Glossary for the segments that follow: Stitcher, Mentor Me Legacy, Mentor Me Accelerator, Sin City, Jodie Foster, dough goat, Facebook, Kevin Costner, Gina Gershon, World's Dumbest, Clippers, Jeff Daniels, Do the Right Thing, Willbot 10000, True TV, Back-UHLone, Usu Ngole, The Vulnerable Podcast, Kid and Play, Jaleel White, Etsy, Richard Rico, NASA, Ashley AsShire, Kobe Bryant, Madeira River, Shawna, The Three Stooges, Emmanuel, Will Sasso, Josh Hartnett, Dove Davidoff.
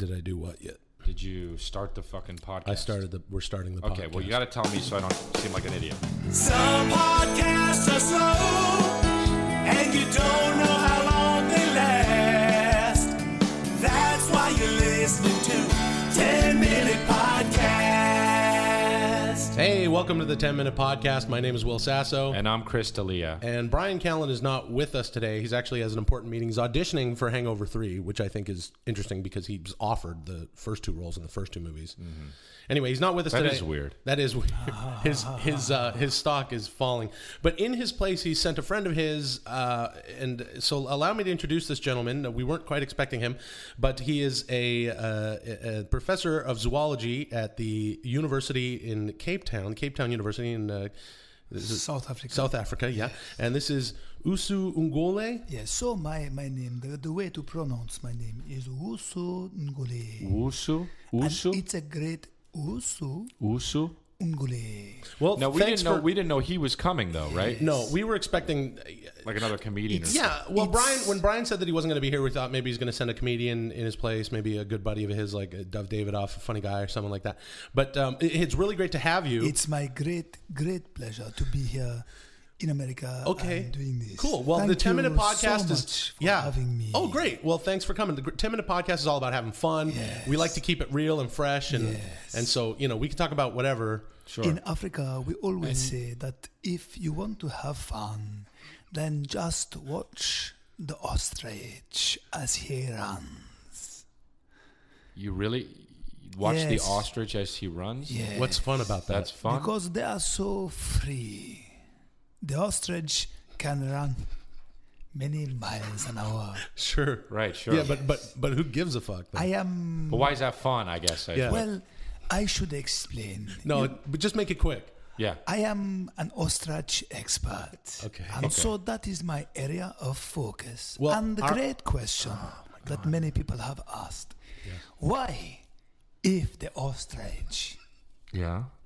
Did I do what yet? Did you start the fucking podcast? We're starting the podcast. Okay, well, you got to tell me so I don't seem like an idiot. Some podcasts are slow, and you don't know how long they last. That's why you're listening to 10 Minute Podcast. Hey, welcome to the 10 Minute Podcast. My name is Will Sasso. And I'm Chris D'Elia. And Brian Callen is not with us today. He actually has an important meeting. He's auditioning for Hangover 3, which I think is interesting because he's offered the first two roles in the first two movies. Mm-hmm. Anyway, he's not with us today. That is weird. That is weird. His stock is falling. But in his place, he sent a friend of his. And so allow me to introduce this gentleman. We weren't quite expecting him, but he is a professor of zoology at the university in Cape Town University in South Africa, yeah. Yes. And this is Usu Ngole. Yes, so my name, the way to pronounce my name is Usu Ngole. Usu? And it's a great... Usu Ngole. Well, now we didn't know he was coming though, right? Yes. No, we were expecting like another comedian. Or something. Well, when Brian said that he wasn't going to be here, we thought maybe he's going to send a comedian in his place, maybe a good buddy of his, like a Dove Davidoff, a funny guy or someone like that. But it's really great to have you. It's my great pleasure to be here. In America, okay. I'm doing this. Cool. Well, the 10-minute podcast is having me. Oh, great. Well, thanks for coming. The 10-minute podcast is all about having fun. Yes. We like to keep it real and fresh, and so we can talk about whatever. Sure. In Africa, we always say that if you want to have fun, then just watch the ostrich as he runs. You really? Watch the ostrich as he runs? Yes. What's fun about that? That's fun because they are so free. The ostrich can run many miles an hour. Sure, right, sure. Yeah, but who gives a fuck? Though? But why is that fun? I guess. Well, I should explain. No, but just make it quick. Yeah. I am an ostrich expert. Okay. And so that is my area of focus. Well, and the great question that many people have asked: why, if the ostrich,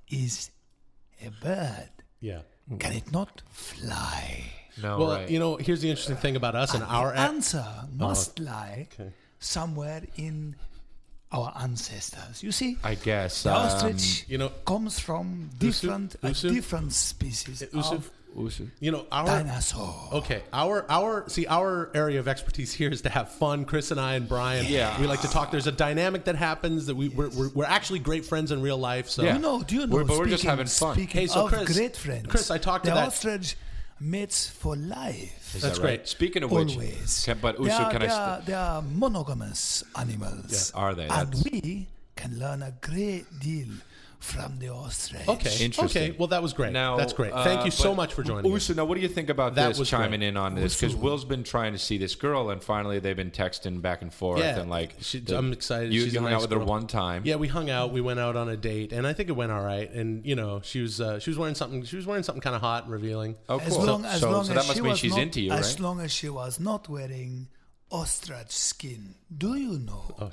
is a bird, can it not fly? No, well, here's the interesting thing about us and our... The answer must lie somewhere in our ancestors. You see? I guess. The ostrich comes from different species of... our dinosaur. Okay, our area of expertise here is to have fun. Chris and I and Brian, we like to talk. There's a dynamic that happens that we're actually great friends in real life. So do you know? But we're just having fun. Speaking of great friends, Chris, I talked to the ostrich mates for life. Is that's that right? Great. Speaking of which, they are monogamous animals. Yeah. Are they? And we can learn a great deal from the ostrich. Okay, interesting. Okay, well, that was great. Now, that's great. Thank you so much for joining us. Now, what do you think about this chiming in on this? Because Will's been trying to see this girl, and finally they've been texting back and forth. Yeah, and I'm excited. You hung out with her one time. Yeah, we hung out. We went out on a date, and I think it went all right. And she was wearing something. She was wearing something kind of hot and revealing. Oh, cool. So that must mean she's into you, right? As long as she was not wearing ostrich skin. Do you know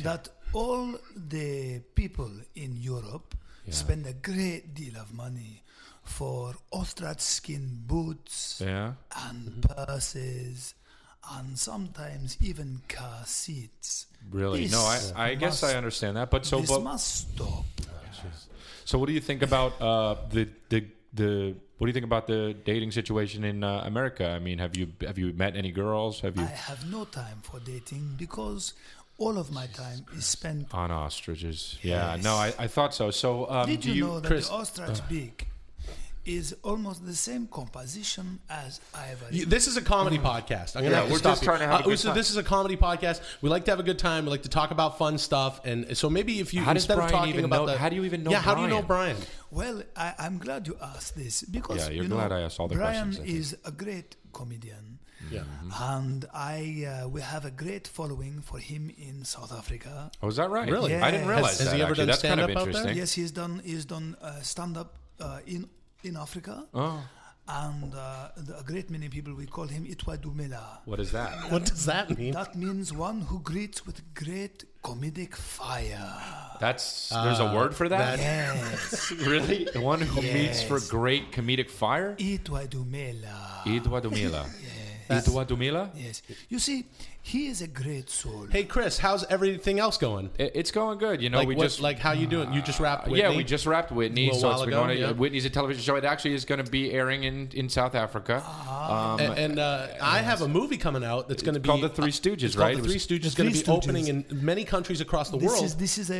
that? All the people in Europe spend a great deal of money for ostrich skin boots and purses and sometimes even car seats. Really? I guess I understand that. But this must stop. So what do you think about what do you think about the dating situation in America? I mean, have you met any girls? I have no time for dating because all of my time is spent on ostriches. Yeah, no, I thought so. So, did you know that the ostrich beak is almost the same composition as ivory? This is a comedy podcast. I'm gonna have to stop you. This is a comedy podcast. We like to have a good time. We like to talk about fun stuff. And so maybe if you how do you even know? Yeah, Brian? How do you know Brian? Well, I'm glad you asked this because I asked all the questions. Brian is a great comedian. Yeah. And we have a great following for him in South Africa. Oh, is that right? Really? Yes. I didn't realize that. Has he ever done stand-up out there? Yes, he's done stand-up in Africa. Oh. And a great many people, we call him Ntwadumela. What is that? What does that mean? That means one who greets with great comedic fire. There's a word for that? Yes. Really? The one who meets for great comedic fire? Ntwadumela. Ntwadumela. Yes. You see, He is a great soul. Hey, Chris, how's everything else going? It's going good. You know, like, we how you doing? You just wrapped Whitney? Yeah, we just wrapped Whitney. So it's been going to, Whitney's a television show. It actually is going to be airing in South Africa. I have a movie coming out that's going to be called The Three Stooges, right? The Three Stooges is going to be opening in many countries across the world. This is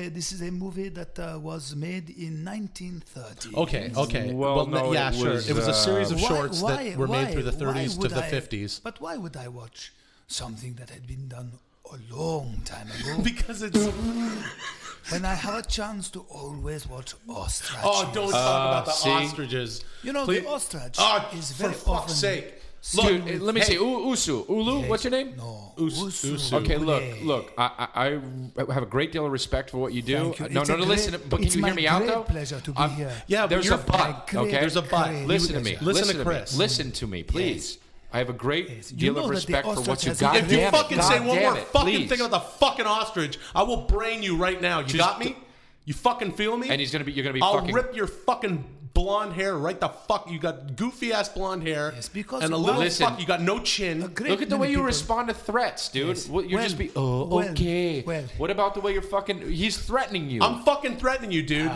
a movie that was made in 1930. Okay, okay. Well, no, yeah, sure. It was a series of shorts that were made through the 30s to the 50s. But why would I watch something that had been done a long time ago? Because it's... when I have a chance to always watch ostriches. Oh, don't talk about the ostriches. You know, please. The ostrich is very often... For fuck's sake. Look, dude, let me see. Usu. Ulu, what's your name? No. Usu. Okay, look. I have a great deal of respect for what you do. You. No, listen. But can you hear me out, though? It's my pleasure to be here. Yeah, but there's a but, okay? There's a but. Listen to me. Listen to Chris. Listen to me, please. I have a great deal of respect for what you got. If you fucking say one more fucking thing about the fucking ostrich, I will brain you right now. You got me? You fucking feel me? And you're gonna be. I'll rip your fucking blonde hair right the fuck. You got goofy ass blonde hair. Yes, because and a little fuck. You got no chin. Look at the way you respond to threats, dude. Yes. Well, you're just be okay. Well, what about the way you're fucking? He's threatening you. I'm fucking threatening you, dude.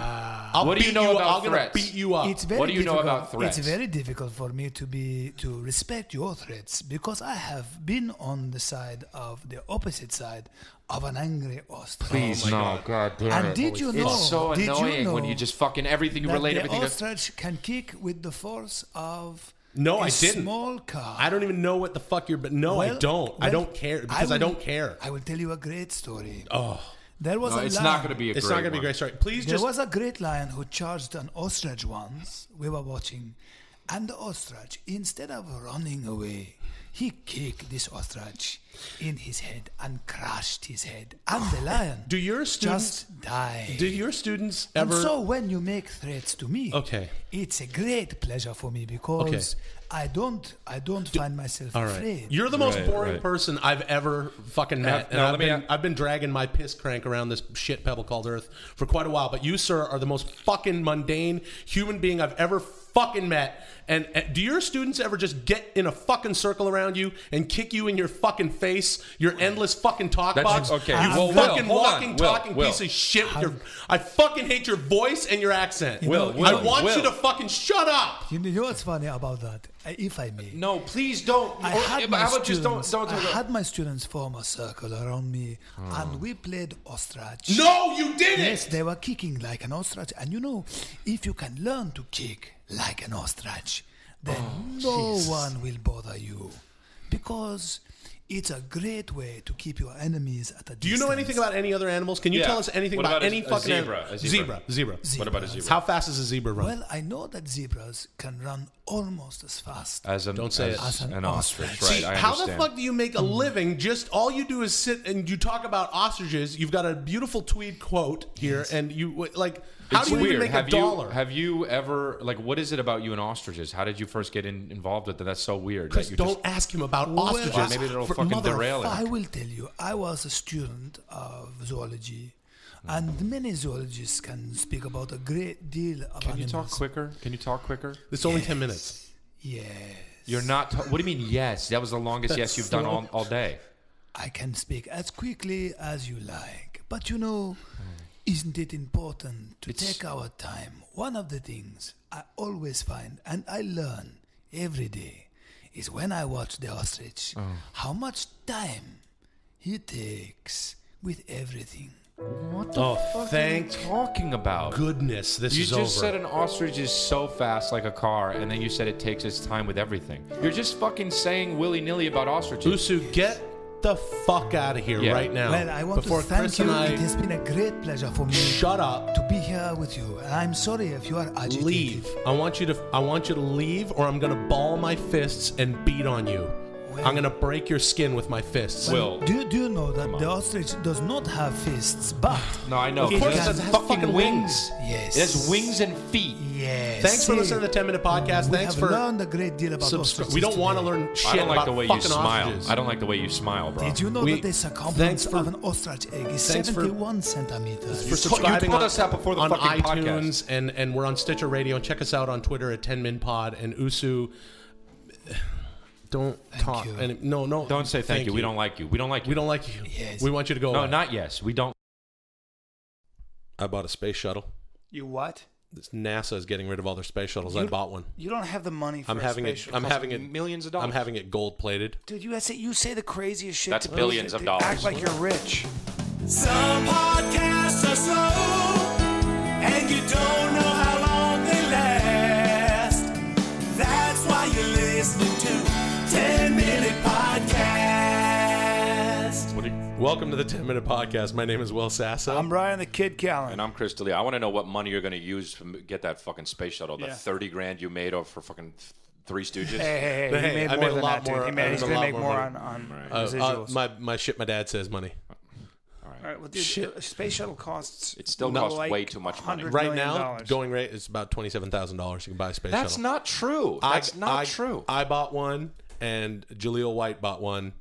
What do you know about threats? I'm gonna beat you up. What do you know about threats? It's very difficult for me to respect your threats because I have been on the side of the opposite side of an angry ostrich. Please, God damn it. And did you know? It's so annoying when you just fucking everything you relate everything. The ostrich can kick with the force of. No, I didn't. Small car. I don't even know what the fuck you're. But no, I don't. I don't care because I don't care. I will tell you a great story. Oh. There was a lion. Not going to be a great story. Please There was a great lion who charged an ostrich once. We were watching. And the ostrich, instead of running away, he kicked this ostrich in his head and crushed his head. And the lion just died. Do your students ever... And so when you make threats to me, it's a great pleasure for me because... I don't find myself afraid. You're the most boring person I've ever fucking met. And I've been dragging my piss crank around this shit pebble called Earth for quite a while. But you, sir, are the most fucking mundane human being I've ever fucking met. And do your students ever just get in a fucking circle around you and kick you in your fucking face? Your endless fucking talk box. Okay. You fucking walking, talking piece of shit. I fucking hate your voice and your accent. I want you to fucking shut up. You know what's funny about that? If I may. No, please don't. I had my students form a circle around me, and we played ostrich. No, you didn't. Yes, they were kicking like an ostrich, and you know, if you can learn to kick like an ostrich, then no one will bother you, because it's a great way to keep your enemies at a distance. Do you know anything about any other animals? Can you tell us anything about any fucking zebra? Zebra. What about a zebra? How fast does a zebra run? Well, I know that zebras can run almost as fast as an ostrich. Right? See, how the fuck do you make a living? Just all you do is sit and you talk about ostriches. You've got a beautiful tweed quote here, and you like. How do you even make a dollar? Have you ever what is it about you and ostriches? How did you first get involved with that? That's so weird. Because don't ask him about ostriches. Well, maybe it'll fucking derail it. I will tell you. I was a student of zoology. And many zoologists can speak about a great deal of animals. Can you talk quicker? It's only 10 minutes. Yes. You're not... What do you mean, yes? That was the longest yes you've done all day. I can speak as quickly as you like. But you know, isn't it important to take our time? One of the things I always find, and I learn every day, is when I watch the ostrich, how much time he takes with everything. What the fuck are you talking about? Goodness, this is over. You just said an ostrich is so fast like a car, and then you said it takes its time with everything. You're just fucking saying willy-nilly about ostriches. Usu, get the fuck out of here right now. Well, I want to thank Chris you. It has been a great pleasure for me. Shut up. To be here with you. I'm sorry if you are agitated. Leave. I want you to leave, or I'm gonna ball my fists and beat on you. I'm gonna break your skin with my fists. Will, do you know that the ostrich does not have fists? But no, I know. Of course, it has fucking wings. Yes, it has wings and feet. Yes. Thanks for listening to the 10-minute podcast. Thanks for learning a great deal about ostriches. We don't want to learn shit about fucking ostriches. I don't like the way you smile, bro. Did you know that the circumference of an ostrich egg is 71 centimeters? For subscribing on iTunes and we're on Stitcher Radio, and check us out on Twitter at 10minpod and Usu. don't talk. And no, no. Don't say thank you. We don't like you. We don't like you. We don't like you. Yes. We want you to go away. No, not yes. We don't. I bought a space shuttle. You what? NASA is getting rid of all their space shuttles. I bought one. You don't have the money for I'm having it millions of dollars. I'm having it gold plated. Dude, you say the craziest shit. That's billions of dollars. Act like you're rich. Some podcasts are slow, and you don't know how long they last. That's why you're listening to 10-Minute Podcast. Welcome to the 10-Minute Podcast. My name is Will Sasso. I'm Brian the Kid Callen. And I'm Chris D'Elia. I want to know what money you're going to use to get that fucking space shuttle. Yeah. The 30 grand you made over for fucking... Three Stooges. Hey, he made more than that, dude. He's going to make more on residuals. My shit, my dad says money. All right, well, dude, space shuttle costs... It still costs like way too much money. Right now, going rate is about $27,000. You can buy a space shuttle. That's not true. That's not true. I bought one, and Jaleel White bought one,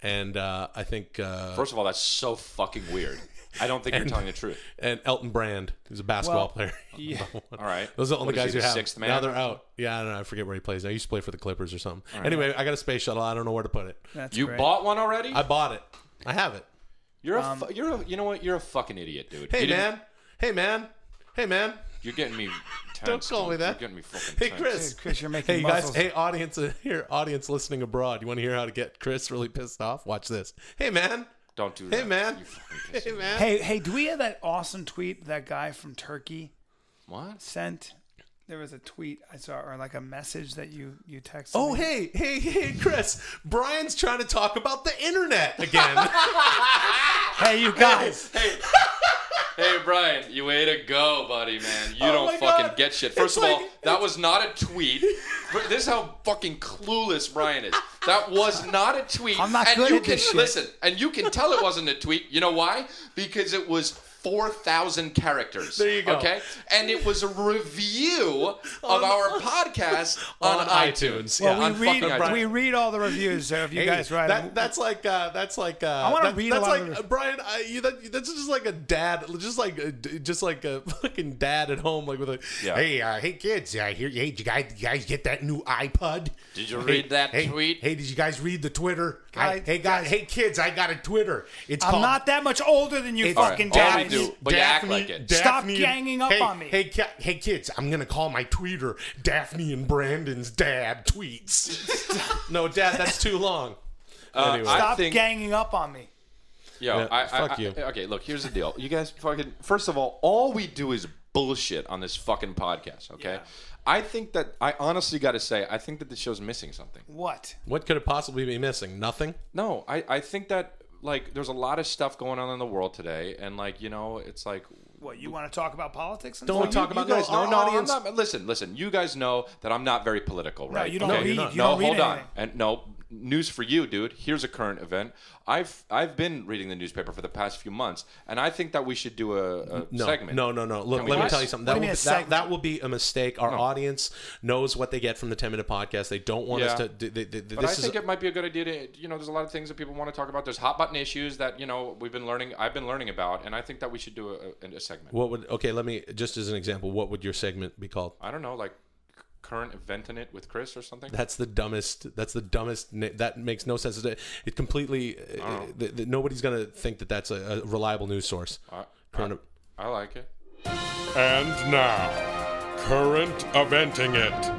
and I think... First of all, that's so fucking weird. I don't think you're telling the truth. And Elton Brand, who's a basketball player. Yeah. All right. Those are the only guys who have. Sixth man? Now they're out. Yeah, I don't know. I forget where he plays. I used to play for the Clippers or something. Right. Anyway, I got a space shuttle. I don't know where to put it. You bought one already? I bought it. I have it. You know what? You're a fucking idiot, dude. Hey, man. Hey, man. Hey, man. You're getting me tense. Don't call me that. You're getting me fucking tense. Hey, Chris, you're making muscles. Hey, guys. Hey, audience here. Audience listening abroad. You want to hear how to get Chris really pissed off? Watch this. Hey, man. Don't do that. Hey, man. Hey, man. Hey, do we have that awesome tweet that guy from Turkey sent? There was a tweet I saw, or like a message that you texted me. Hey, Chris. Brian's trying to talk about the internet again. Hey, you guys. Hey, Brian, you way to go, buddy, man. You don't fucking get shit. First of all, that was not a tweet. This is how fucking clueless Brian is. That was not a tweet. I'm not good at this shit. Listen, and you can tell it wasn't a tweet. You know why? Because it was 4,000 characters. There you go. Okay? And it was a review of our podcast on iTunes. Well, yeah, we read all the reviews, so if you guys write them. I want to read a lot of them. Brian, that's just like a dad, just like a fucking dad at home, like with a, hey kids, did you guys get that new iPod? Did you read that tweet? Hey, did you guys read the Twitter? Hey kids, I got a Twitter. I'm not that much older than you fucking guys. But you act like it. Daphne, stop ganging up on me. Hey, kids, I'm going to call my tweeter Daphne and Brandon's dad tweets. No, Dad, that's too long. Anyway. Stop ganging up on me. Yo, yeah, fuck you. Okay, look, here's the deal. You guys fucking, first of all we do is bullshit on this fucking podcast, okay? Yeah. I think that, I honestly got to say, I think that this show's missing something. What? What could it possibly be missing? Nothing? No, I think that, like, there's a lot of stuff going on in the world today, and like, you know, it's like, what, you want to talk about politics? And don't we talk about guys? No, audience. I'm not, listen. You guys know that I'm not very political, right? No, you don't. Okay. Hold on. And no news for you, dude. Here's a current event. I've been reading the newspaper for the past few months, and I think that we should do a segment. No. Look, let me tell you something. That will be a mistake. Our audience knows what they get from the 10-minute podcast. They don't want us to. I think it might be a good idea to. You know, there's a lot of things that people want to talk about. There's hot button issues that we've been learning. I've been learning about, and I think that we should do a segment. Let me just as an example, what would your segment be called? I don't know, like current event in it with Chris or something. That's the dumbest that makes no sense. It completely nobody's gonna think that that's a reliable news source. I like it. And now, current eventing it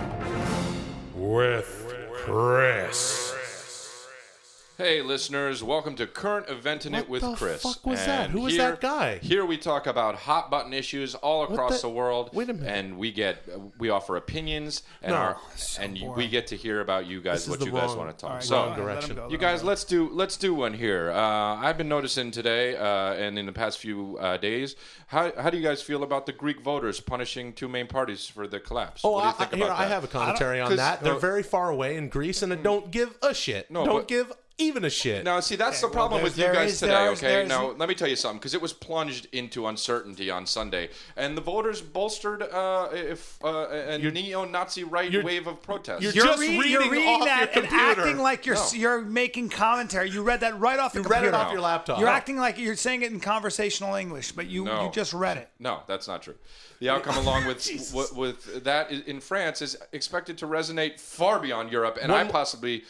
with Chris. Hey, listeners, welcome to Current Eventing It with Chris. What the fuck was that? Who was that guy? Here we talk about hot button issues all across the world. Wait a minute. And we offer opinions, and we get to hear about you guys, what you guys want to talk. So, you guys, let's do one here. I've been noticing today and in the past few days, how do you guys feel about the Greek voters punishing two main parties for the collapse? Oh, I have a commentary on that. They're very far away in Greece, and they don't give a shit. Don't give even a shit. Now, see, that's the problem with you guys today, okay? Now, let me tell you something, because it was plunged into uncertainty on Sunday, and the voters bolstered a neo-Nazi right wave of protest. You're just reading that and acting like you're making commentary. You read that right off the computer. You read it off your laptop. You're acting like you're saying it in conversational English, but you just read it. No, that's not true. The outcome along with that in France is expected to resonate far beyond Europe, and I possibly...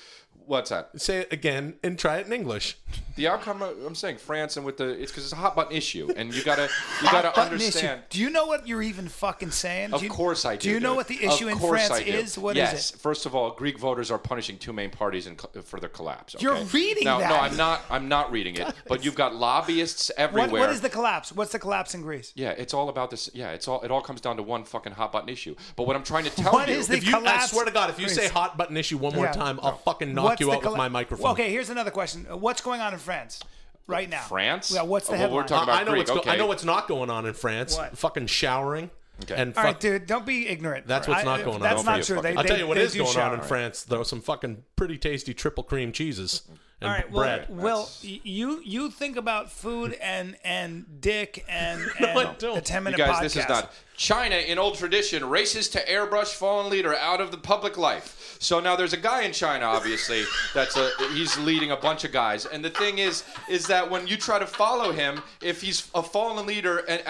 What's that? Say it again and try it in English. The outcome, I'm saying France, and with the, it's because it's a hot button issue, and you gotta understand. Issue. Do you know what you're even fucking saying? Of course I do. Do you know what the issue in France is? What is it? First of all, Greek voters are punishing two main parties for their collapse. Okay? You're reading that? No, I'm not reading it. But you've got lobbyists everywhere. What is the collapse? What's the collapse in Greece? Yeah, it's all about this. Yeah, it all comes down to one fucking hot button issue. But what I'm trying to tell you is the collapse. I swear to God, if you say hot button issue one more time, I'll fucking knock you out with my microphone. Well, okay, here's another question. What's going on in France right now? France? Yeah, what's the headline? Well, we're talking about Greek. Okay. I know what's not going on in France. What? Fucking showering. Okay. And all right, dude, don't be ignorant. That's what's not going on. That's not true. I'll tell you what is going on in France, though. Some fucking pretty tasty triple cream cheeses and all right, bread. Well, you think about food and dick and no, I don't. The 10 Minute Podcast. You guys, this is not... China, in old tradition, races to airbrush fallen leader out of the public life. So now there's a guy in China, obviously, he's leading a bunch of guys. And the thing is that when you try to follow him, if he's a fallen leader and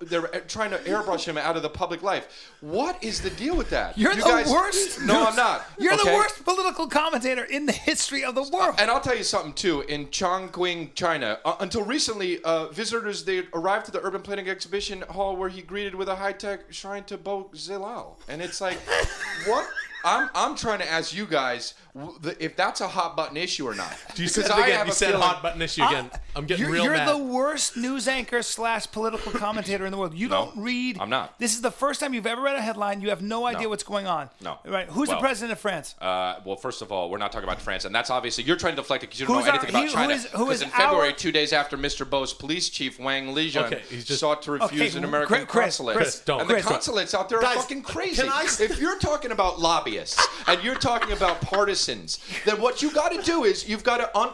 they're trying to airbrush him out of the public life. What is the deal with that? You're the worst. No, I'm not. You're the worst political commentator in the history of the world. And I'll tell you something too. In Chongqing, China, until recently, visitors they arrived to the urban planning exhibition hall where he greeted with a high-tech shrine to Bo Xilal, and it's like, what? I'm trying to ask you guys if that's a hot button issue or not. You said hot button issue again. I'm getting real mad. You're the worst news anchor / political commentator in the world. You don't read. I'm not. This is the first time you've ever read a headline. You have no idea what's going on. No. Right. Who's the president of France? Well, first of all, we're not talking about France, and that's obviously you're trying to deflect it because you don't know anything about China. Because in February, 2 days after Mr. Bo's police chief Wang Lijian sought to refuse an American consulate, the consulates out there are fucking crazy. If you're talking about lobby and you're talking about partisans, then what you got to do is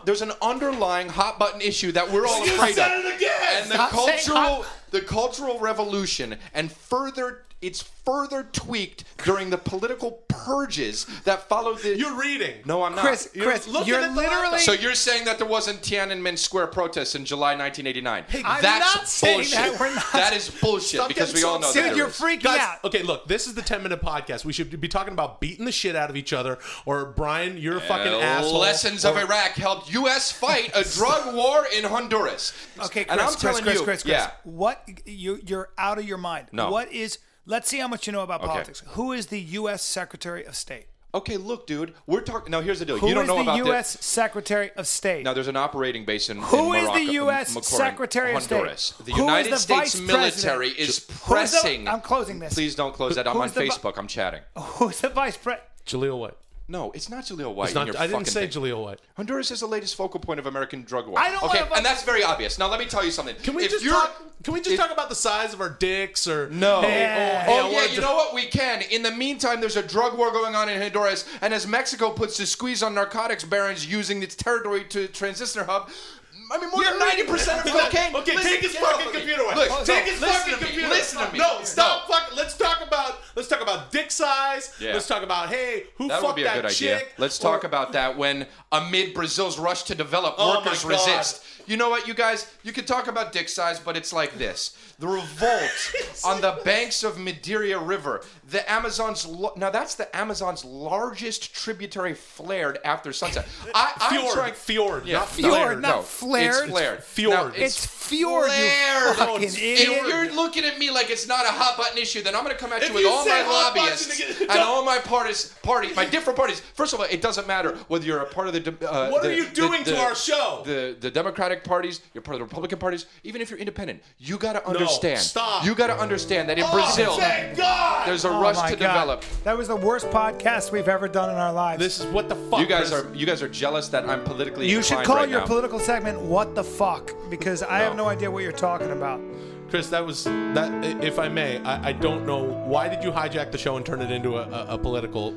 there's an underlying hot button issue that we're all afraid of. And the cultural revolution and it's further tweaked during the political purges that followed the... You're reading. No, I'm not. Chris, you're literally... So you're saying that there wasn't Tiananmen Square protests in July 1989. Hey, That's bullshit. That is bullshit because we all know that you're freaking out. Okay, look, this is the 10 Minute Podcast. We should be talking about beating the shit out of each other or, Brian, you're a fucking asshole. Lessons of Iraq helped U.S. fight a drug war in Honduras. Okay, Chris, what... You're out of your mind. No. What is... Let's see how much you know about politics. Who is the U.S. Secretary of State? Okay, look, dude. We're talking. Now, here's the deal. Who is the U.S. Secretary of State? Now, there's an operating base in Morocco. Who is the U.S. Secretary of State? The United States military is pressing. I'm closing this. Please don't close that. I'm on Facebook. I'm chatting. Who's the vice president? Jaleel White. No, it's not Jaleel White. I didn't say Jaleel White. Honduras is the latest focal point of American drug war. And that's very obvious. Now, let me tell you something. Can we just talk about the size of our dicks or... No. You know what? We can. In the meantime, there's a drug war going on in Honduras. And as Mexico puts the squeeze on narcotics barons using its territory to transistor hub... I mean, more than 90% of cocaine. Okay, take his fucking computer away. Take his fucking computer. Listen to me. No, stop. No. Fucking. Let's talk about dick size. Yeah. Let's talk about who fucked that chick. Let's talk about that when amid Brazil's rush to develop, workers resist. You know what, you guys? You can talk about dick size, but it's like this: the revolt on the banks of Madeira River, the Amazon's. Now that's the Amazon's largest tributary, flared after sunset. It's flared. If you're looking at me like it's not a hot button issue, then I'm going to come at you with all my lobbyists and all my different parties. First of all, it doesn't matter whether you're a part of the. What are you doing to our show? The Democratic parties, you're part of the Republican parties. Even if you're independent, you got to understand. No, stop. You got to understand that in Brazil, thank God, there's a rush to develop. That was the worst podcast we've ever done in our lives. This is what the fuck. You guys are jealous that I'm politically. You should call your political segment "What the Fuck" because I have no idea what you're talking about. Chris, that. If I may, I don't know why did you hijack the show and turn it into a political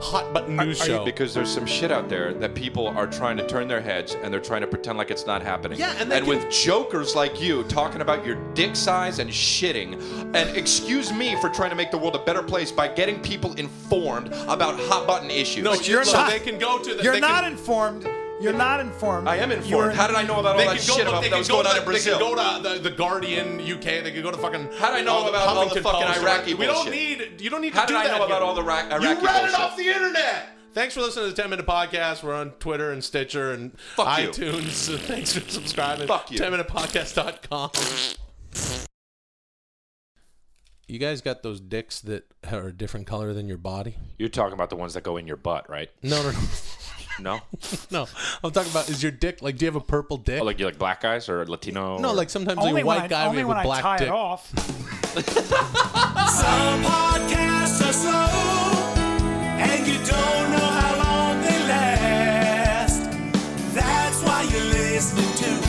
hot button news show? Because there's some shit out there that people are trying to turn their heads and they're trying to pretend like it's not happening. Yeah, and with jokers like you talking about your dick size and shitting, and excuse me for trying to make the world a better place by getting people informed about hot button issues. No, you're not. They can go to. You're not informed. You're not informed. I am informed. How did I know about all that shit about that was going on in Brazil? They could go to the Guardian UK. They could go to fucking... How did I know about all the fucking Iraqi bullshit? You don't need to do that. How did I know about all the Iraqi bullshit? You read it off the internet. Thanks for listening to the 10 Minute Podcast. We're on Twitter and Stitcher and iTunes. So thanks for subscribing. Fuck you. 10minutepodcast.com. You guys got those dicks that are a different color than your body? You're talking about the ones that go in your butt, right? No, no, no. No? No. I'm talking about, is your dick, like, do you have a purple dick? Oh, like, you like black guys or Latino? No, or... like, sometimes only like a white guy, we have a black dick. Only when I tie it off. Some podcasts are slow, and you don't know how long they last. That's why you're listening to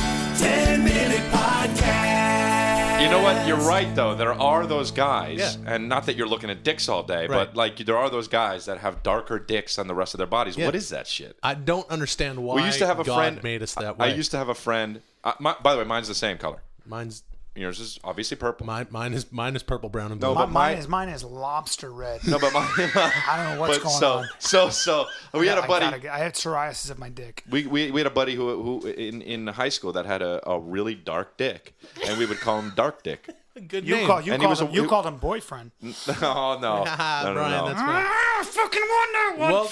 10 Minute Podcast. You know what? You're right, though. There are those guys, and not that you're looking at dicks all day, but like there are those guys that have darker dicks than the rest of their bodies. What is that shit? I don't understand why we used to have a friend, made us that way. I used to have a friend. By the way, mine's the same color. Mine's... Yours is obviously purple. Mine is purple, brown, and blue. No, but mine is lobster red. No, but mine. I don't know what's going on. So we had a buddy. I had psoriasis of my dick. We had a buddy who in high school that had a really dark dick, and we would call him Dark Dick. Good name. You called him boyfriend. No, no, no, Brian, that's right. I fucking won that one. Well,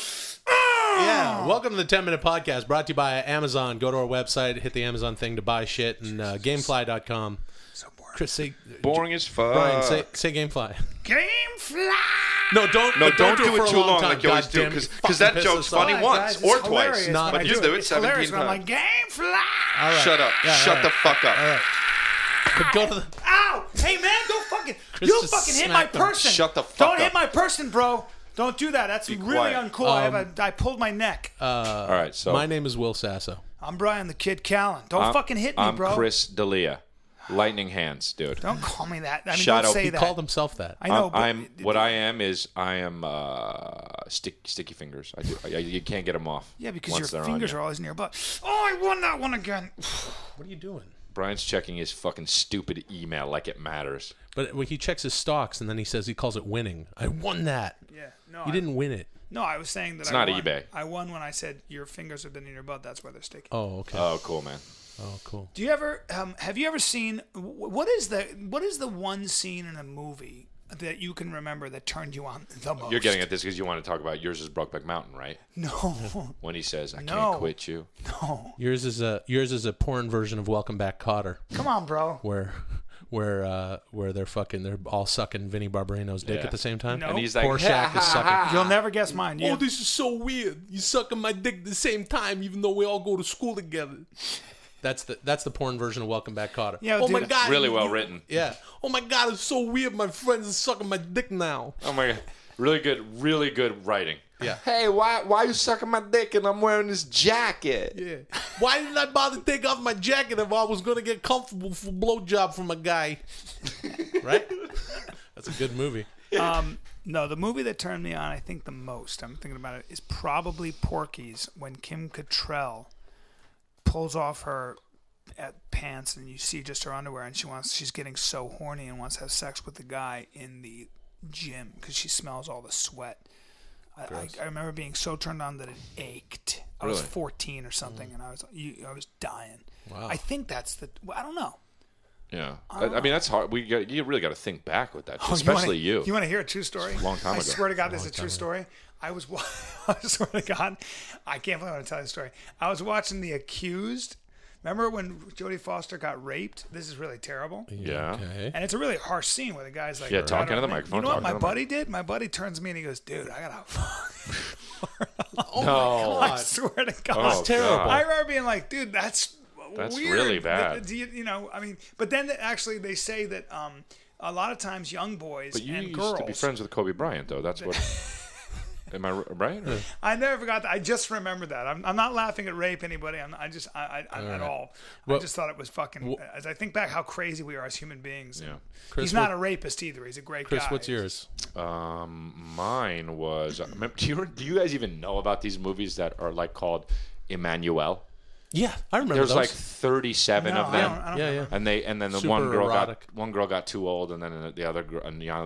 yeah, welcome to the 10 Minute Podcast, brought to you by Amazon. Go to our website, hit the Amazon thing to buy shit, and Gamefly.com. Chris, say, boring as fuck. Brian, say Gamefly. Gamefly! No, don't do it too long like you always do, because that joke's funny once or twice. But you do it 17 times. I'm like, Gamefly! Right. Shut up. Yeah, shut the fuck up. All right. But go to the... Ow! Hey, man, don't fucking... You fucking hit my person. Shut the fuck up. Don't hit my person, bro. Don't do that. That's really uncool. I pulled my neck. All right, so... My name is Will Sasso. I'm Brian the Kid Callen. Don't fucking hit me, bro. I'm Chris D'Elia. Lightning hands, dude. Don't call me that. I mean, Shadow. Don't say that. He called himself that. I know. I am sticky fingers. You can't get them off. Yeah, because your fingers are always near your butt. Oh, I won that one again. What are you doing? Brian's checking his fucking stupid email like it matters. But when he checks his stocks and then he says he calls it winning. I won that. Yeah. No. You didn't win it. No, I was saying that it's not eBay. I won when I said your fingers have been in your butt. That's why they're sticky. Oh, okay. Oh, cool, man. Oh, cool. Do you ever have you ever seen what is the one scene in a movie that you can remember that turned you on the most? You're getting at this because you want to talk about yours is Brokeback Mountain, right? No. When he says, "I can't quit you." No. Yours is a porn version of Welcome Back, Kotter. Come on, bro. Where they're all sucking Vinnie Barbarino's dick at the same time. Nope. And he's like, Rorschach is sucking. You'll never guess mine. Yeah. Oh, this is so weird. You sucking my dick at the same time, even though we all go to school together. That's the porn version of Welcome Back, Kotter. Yeah, oh, dude, my God. Really well written. Yeah. Oh, my God. It's so weird. My friends are sucking my dick now. Oh, my God. Really good writing. Yeah. Hey, why are you sucking my dick and I'm wearing this jacket? Yeah. Why didn't I bother to take off my jacket if I was going to get comfortable for a blowjob from a guy? Right? That's a good movie. No, the movie that turned me on, I think the most, I'm thinking about it, is probably Porky's, when Kim Cattrall pulls off her pants and you see just her underwear, and she's getting so horny and wants to have sex with the guy in the gym because she smells all the sweat. I remember being so turned on that it ached. I was 14 or something, and I was dying. Wow. I think that's the. I don't know. Yeah, I mean that's hard. You really got to think back with that, especially you. You want to hear a true story? Long time ago. I swear to God, this is a true story. I swear to God, I can't believe I'm going to tell you the story. I was watching The Accused. Remember when Jodie Foster got raped? This is really terrible. Yeah. Okay. And it's a really harsh scene where the guy's like, talking to the microphone. You know what my buddy did? My buddy turns to me and he goes, "Dude, I gotta fuck." Oh no. My God! I swear to God, that's terrible. God. I remember being like, "Dude, that's weird. Really bad." You know, I mean, but then actually they say that a lot of times young boys and girls. But you used to be friends with Kobe Bryant, though. That's what. Am I right? Or? I never forgot that. I just remember that. I'm not laughing at rape anybody. I'm not at all. Well, I just thought it was fucking. Well, as I think back, how crazy we are as human beings. Yeah. Chris, he's not a rapist either. He's a great guy. Chris, what's yours? Mine was. Do you guys even know about these movies that are like called Emmanuel? Yeah, I remember. There's like 37 of them. I don't and then the one girl got too old, and then the other girl,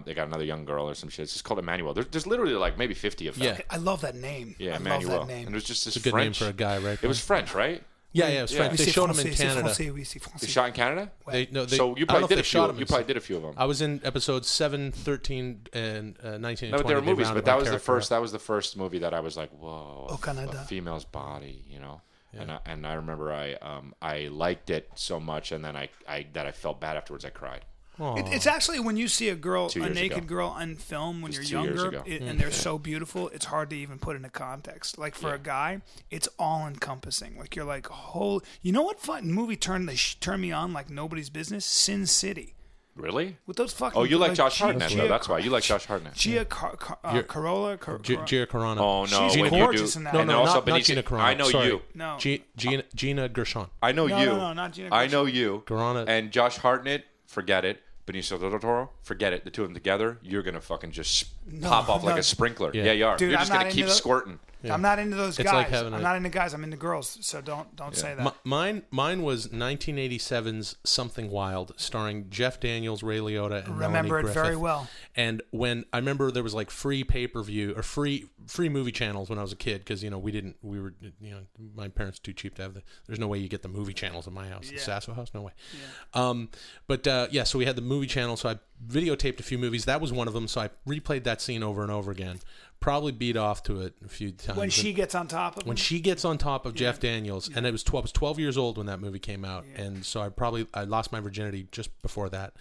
they got another young girl or some shit. It's just called Emmanuel. There's literally like maybe 50 of them. Yeah, I love that name. Yeah, Emmanuel. And it was just this French name for a guy, right? It was French, right? Yeah, yeah, it was French. They showed them in Canada. They shot in Canada? So you probably did a few. You probably did a few of them. I was in episodes 7, 13, and 19. No, but there were movies, but that was the first. That was the first movie that I was like, whoa, a female's body, you know. Yeah. And I remember I liked it so much, and then I felt bad afterwards. I cried. It's actually when you see a girl, a naked girl on film when you're younger, and they're so beautiful, it's hard to even put into context. Like for a guy, it's all encompassing. Like you're like, holy, you know what fucking movie turned me on like nobody's business? Sin City. Really? With those fucking. Oh, you like Josh Hartnett, though. That's why you like Josh Hartnett. Gina Carano. Oh no, she's gorgeous in that. No, no, not Gina Carano. I know you. No, Gina Gershon. I know you. No, no, not Gina. I know you. Carano and Josh Hartnett. Forget it. Benicio del Toro, forget it. The two of them together, you're going to fucking just pop off like a sprinkler. Yeah, you are. Dude, you're just going to keep squirting. Yeah. I'm not into those guys. Like I'm not into guys. I'm into girls. So don't say that. Mine was 1987's Something Wild, starring Jeff Daniels, Ray Liotta, and Melanie Griffith. Very well. And when I remember there was like free pay-per-view or free movie channels when I was a kid, because you know we were my parents too cheap to have there's no way you get the movie channels in my house, the Sasso house, no way. Yeah. So we had the movie channel. So I videotaped a few movies. That was one of them. So I replayed that scene over and over again. Probably beat off to it a few times. When she gets on top of him? When she gets on top of Jeff Daniels, and I was 12 years old when that movie came out, and so I lost my virginity just before that.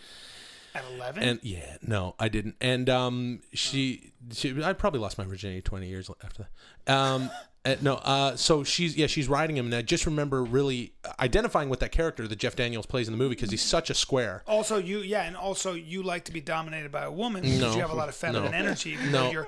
At 11? And yeah, no, I didn't. And I probably lost my virginity 20 years after that. So she's riding him, and I just remember really identifying with that character that Jeff Daniels plays in the movie because he's such a square. Also, you like to be dominated by a woman because you have a lot of feminine energy. Even though you're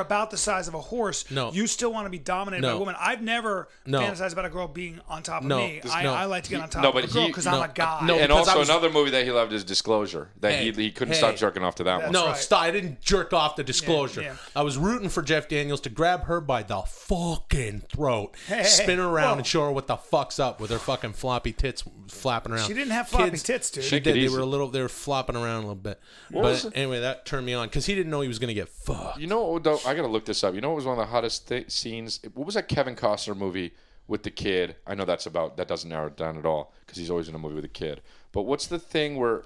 about the size of a horse, you still want to be dominated by a woman. I've never fantasized about a girl being on top of me. I like to get on top of a girl because I'm a guy. And also another movie that he loved is Disclosure. He couldn't stop jerking off to that one. No, I didn't jerk off to Disclosure. Yeah, yeah. I was rooting for Jeff Daniels to grab her by the fucking throat, spin her around, and show her what the fuck's up with her fucking floppy tits flapping around. She didn't have floppy tits, dude. She did. They were flopping around a little bit. But anyway, that turned me on because he didn't know he was gonna get fucked. You know, though, I gotta look this up. You know, what was one of the hottest scenes? What was that Kevin Costner movie with the kid? I know that doesn't narrow it down at all because he's always in a movie with a kid. But what's the thing where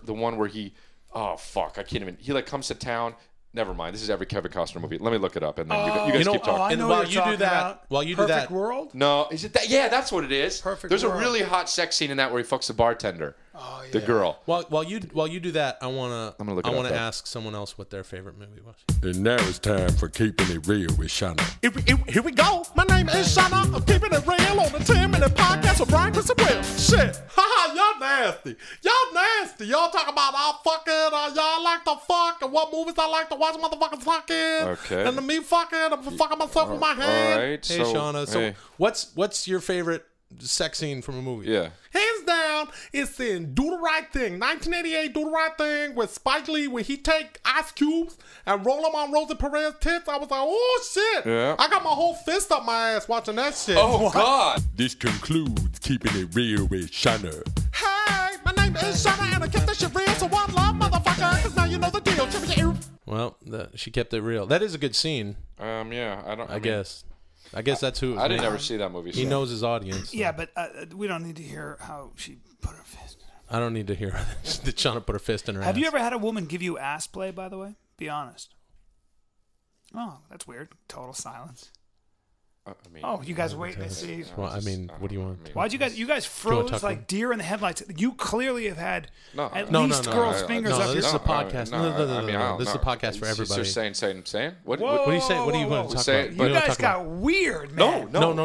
he? Oh fuck, I can't even. He like comes to town. Never mind. This is every Kevin Costner movie. Let me look it up, and then you guys keep talking. And while you do that, Perfect World. No, is it that? Yeah, that's what it is. Perfect. There's a really hot sex scene in that where he fucks the bartender, the girl. While you do that, I wanna ask someone else what their favorite movie was. And now it's time for Keeping It Real with Shawna. Here we go. My name is Shawna. I'm keeping it real on the 10-minute podcast with Brian Callen. Shit. Y'all nasty. Y'all nasty. Y'all talk about y'all like to fuck and what movies I like to watch motherfuckers fucking. Okay. And the me fucking. I'm fucking myself with my hand. All right. Hey, Shawna. So what's your favorite sex scene from a movie? Yeah. Hands down, it's in Do the Right Thing, 1988 Do the Right Thing with Spike Lee, where he take ice cubes and roll them on Rosie Perez's tits. I was like, oh shit. Yeah. I got my whole fist up my ass watching that shit. Oh god. This concludes Keeping It Real with Shawna. Hey, my name is Shawna and I kept that shit real, so one love, motherfucker, cause now you know the deal. Well, she kept it real. That is a good scene. Yeah, I guess that's who. I didn't ever see that movie. So. He knows his audience. So. Yeah, but we don't need to hear how she put her fist in her. I don't need to hear that Shawna put her fist in her ass. Have you ever had a woman give you ass play, by the way? Be honest. Oh, that's weird. Total silence. You guys waiting to see. Well, I mean, what do you want? Why'd you guys froze like deer in the headlights? You clearly have had at least girls' fingers up. This is a podcast. No, this is a podcast for everybody. Saying. What are you saying? What do you want to talk about? You guys got weird, man. No.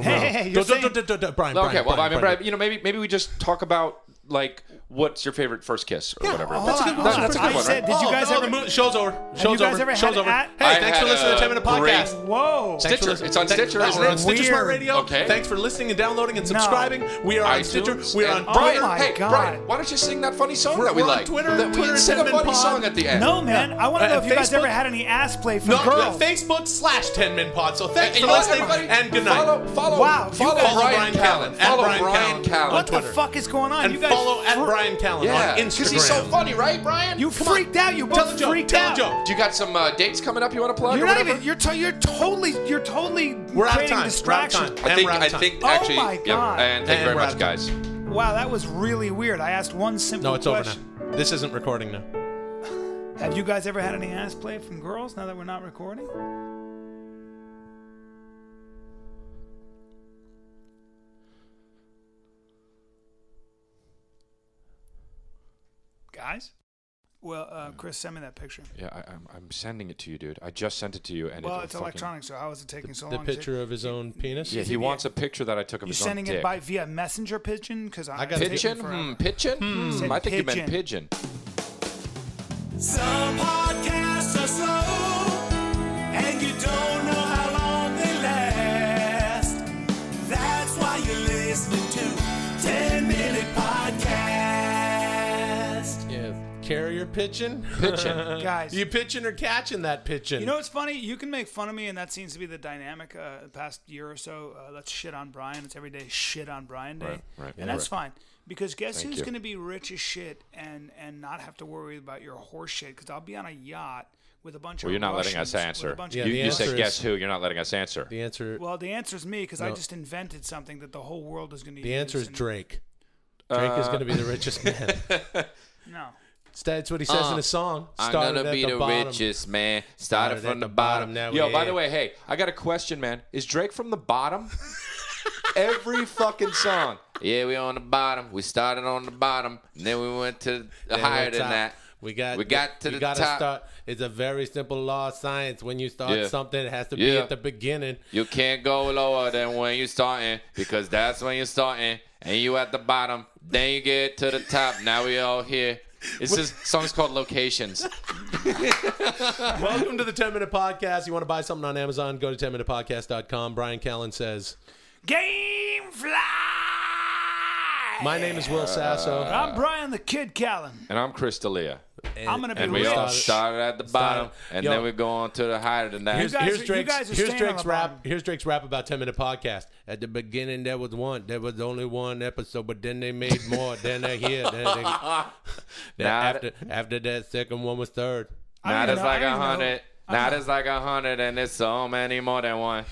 Hey, you're saying, Brian. Okay, well, I mean, maybe we just talk about like. What's your favorite first kiss or whatever? That's a good one. Did you guys ever? Show's over. Show's over. Show's over. Hey, thanks for listening to 10-minute podcast. Whoa. Stitcher. It's on Stitcher. We're on Stitcher Smart Radio. Okay. Thanks for listening and downloading and subscribing. We are on Stitcher. We are on Brian. Hey, Brian. Why don't you sing that funny song that we like? Twitter. Sing a funny song at the end. No, man. I want to know if you guys ever had any ass play from girls. Facebook/10-minute pod. So thanks for listening and good night. Follow Brian Callen. Follow Brian Callen on Twitter. What the fuck is going on? You guys. follow at Brian Callen on Instagram. Because he's so funny, right, Brian? You freaked out. You both freaked out. Do you got some dates coming up you want to plug? You're not even. You're totally. We're out of time. Distractions. I think. Actually. Oh my God. And thank you very much, guys. Wow, that was really weird. I asked one simple question. No, it's over now. This isn't recording now. Have you guys ever had any ass play from girls now that we're not recording? Guys? Well, Chris, send me that picture. Yeah, I'm sending it to you, dude. I just sent it to you. And well, it's electronic, so how is it taking so long? The picture of his own penis? Yeah, he wants a picture that I took of his own dick. You're sending it by via messenger pigeon? Because I got pigeon? Pigeon? I think you meant pigeon. Some podcasts are slow, and you don't know how long they last. That's why you're listening to 10 Minute Podcast. Yeah, carrier pigeon? Pigeon. Guys. You pitching or catching that pigeon? You know what's funny? You can make fun of me, and that seems to be the dynamic the past year or so. Let's shit on Brian. It's every day shit on Brian day. Right. And that's fine. Because guess who's going to be rich as shit and not have to worry about your horse shit? Because I'll be on a yacht with a bunch of Russians. Well, you're not letting us answer. You said guess who. You're not letting us answer. The answer. Well, the answer is me because I just invented something that the whole world is going to use. The answer is Drake. Drake is going to be the richest man. No. That's what he says in his song. I'm going to be the richest man. Started from the bottom. Yo, by the way, hey, I got a question, man. Is Drake from the bottom? Every fucking song. Yeah, we on the bottom. We started on the bottom, and then we went to higher than that. We got to the top. Start. It's a very simple law of science. When you start something, it has to be at the beginning. You can't go lower than when you're starting, because that's when you're starting, and you at the bottom. Then you get to the top. Now we all here. It's just song's called Locations. Welcome to the 10 Minute Podcast. You want to buy something on Amazon? Go to 10minutepodcast.com. Brian Callen says, Game Fly! My name is Will Sasso. I'm Brian the Kid Callen. And I'm Chris D'Elia. I'm going to be and we all started at the bottom, and then we go on to the higher than that. Here's Drake's rap about 10 Minute Podcast. At the beginning, there was one. There was only one episode, but then they made more. Then they're here. Then after that, second one was third. Now there's like 100. Now there's like 100, and there's so many more than one.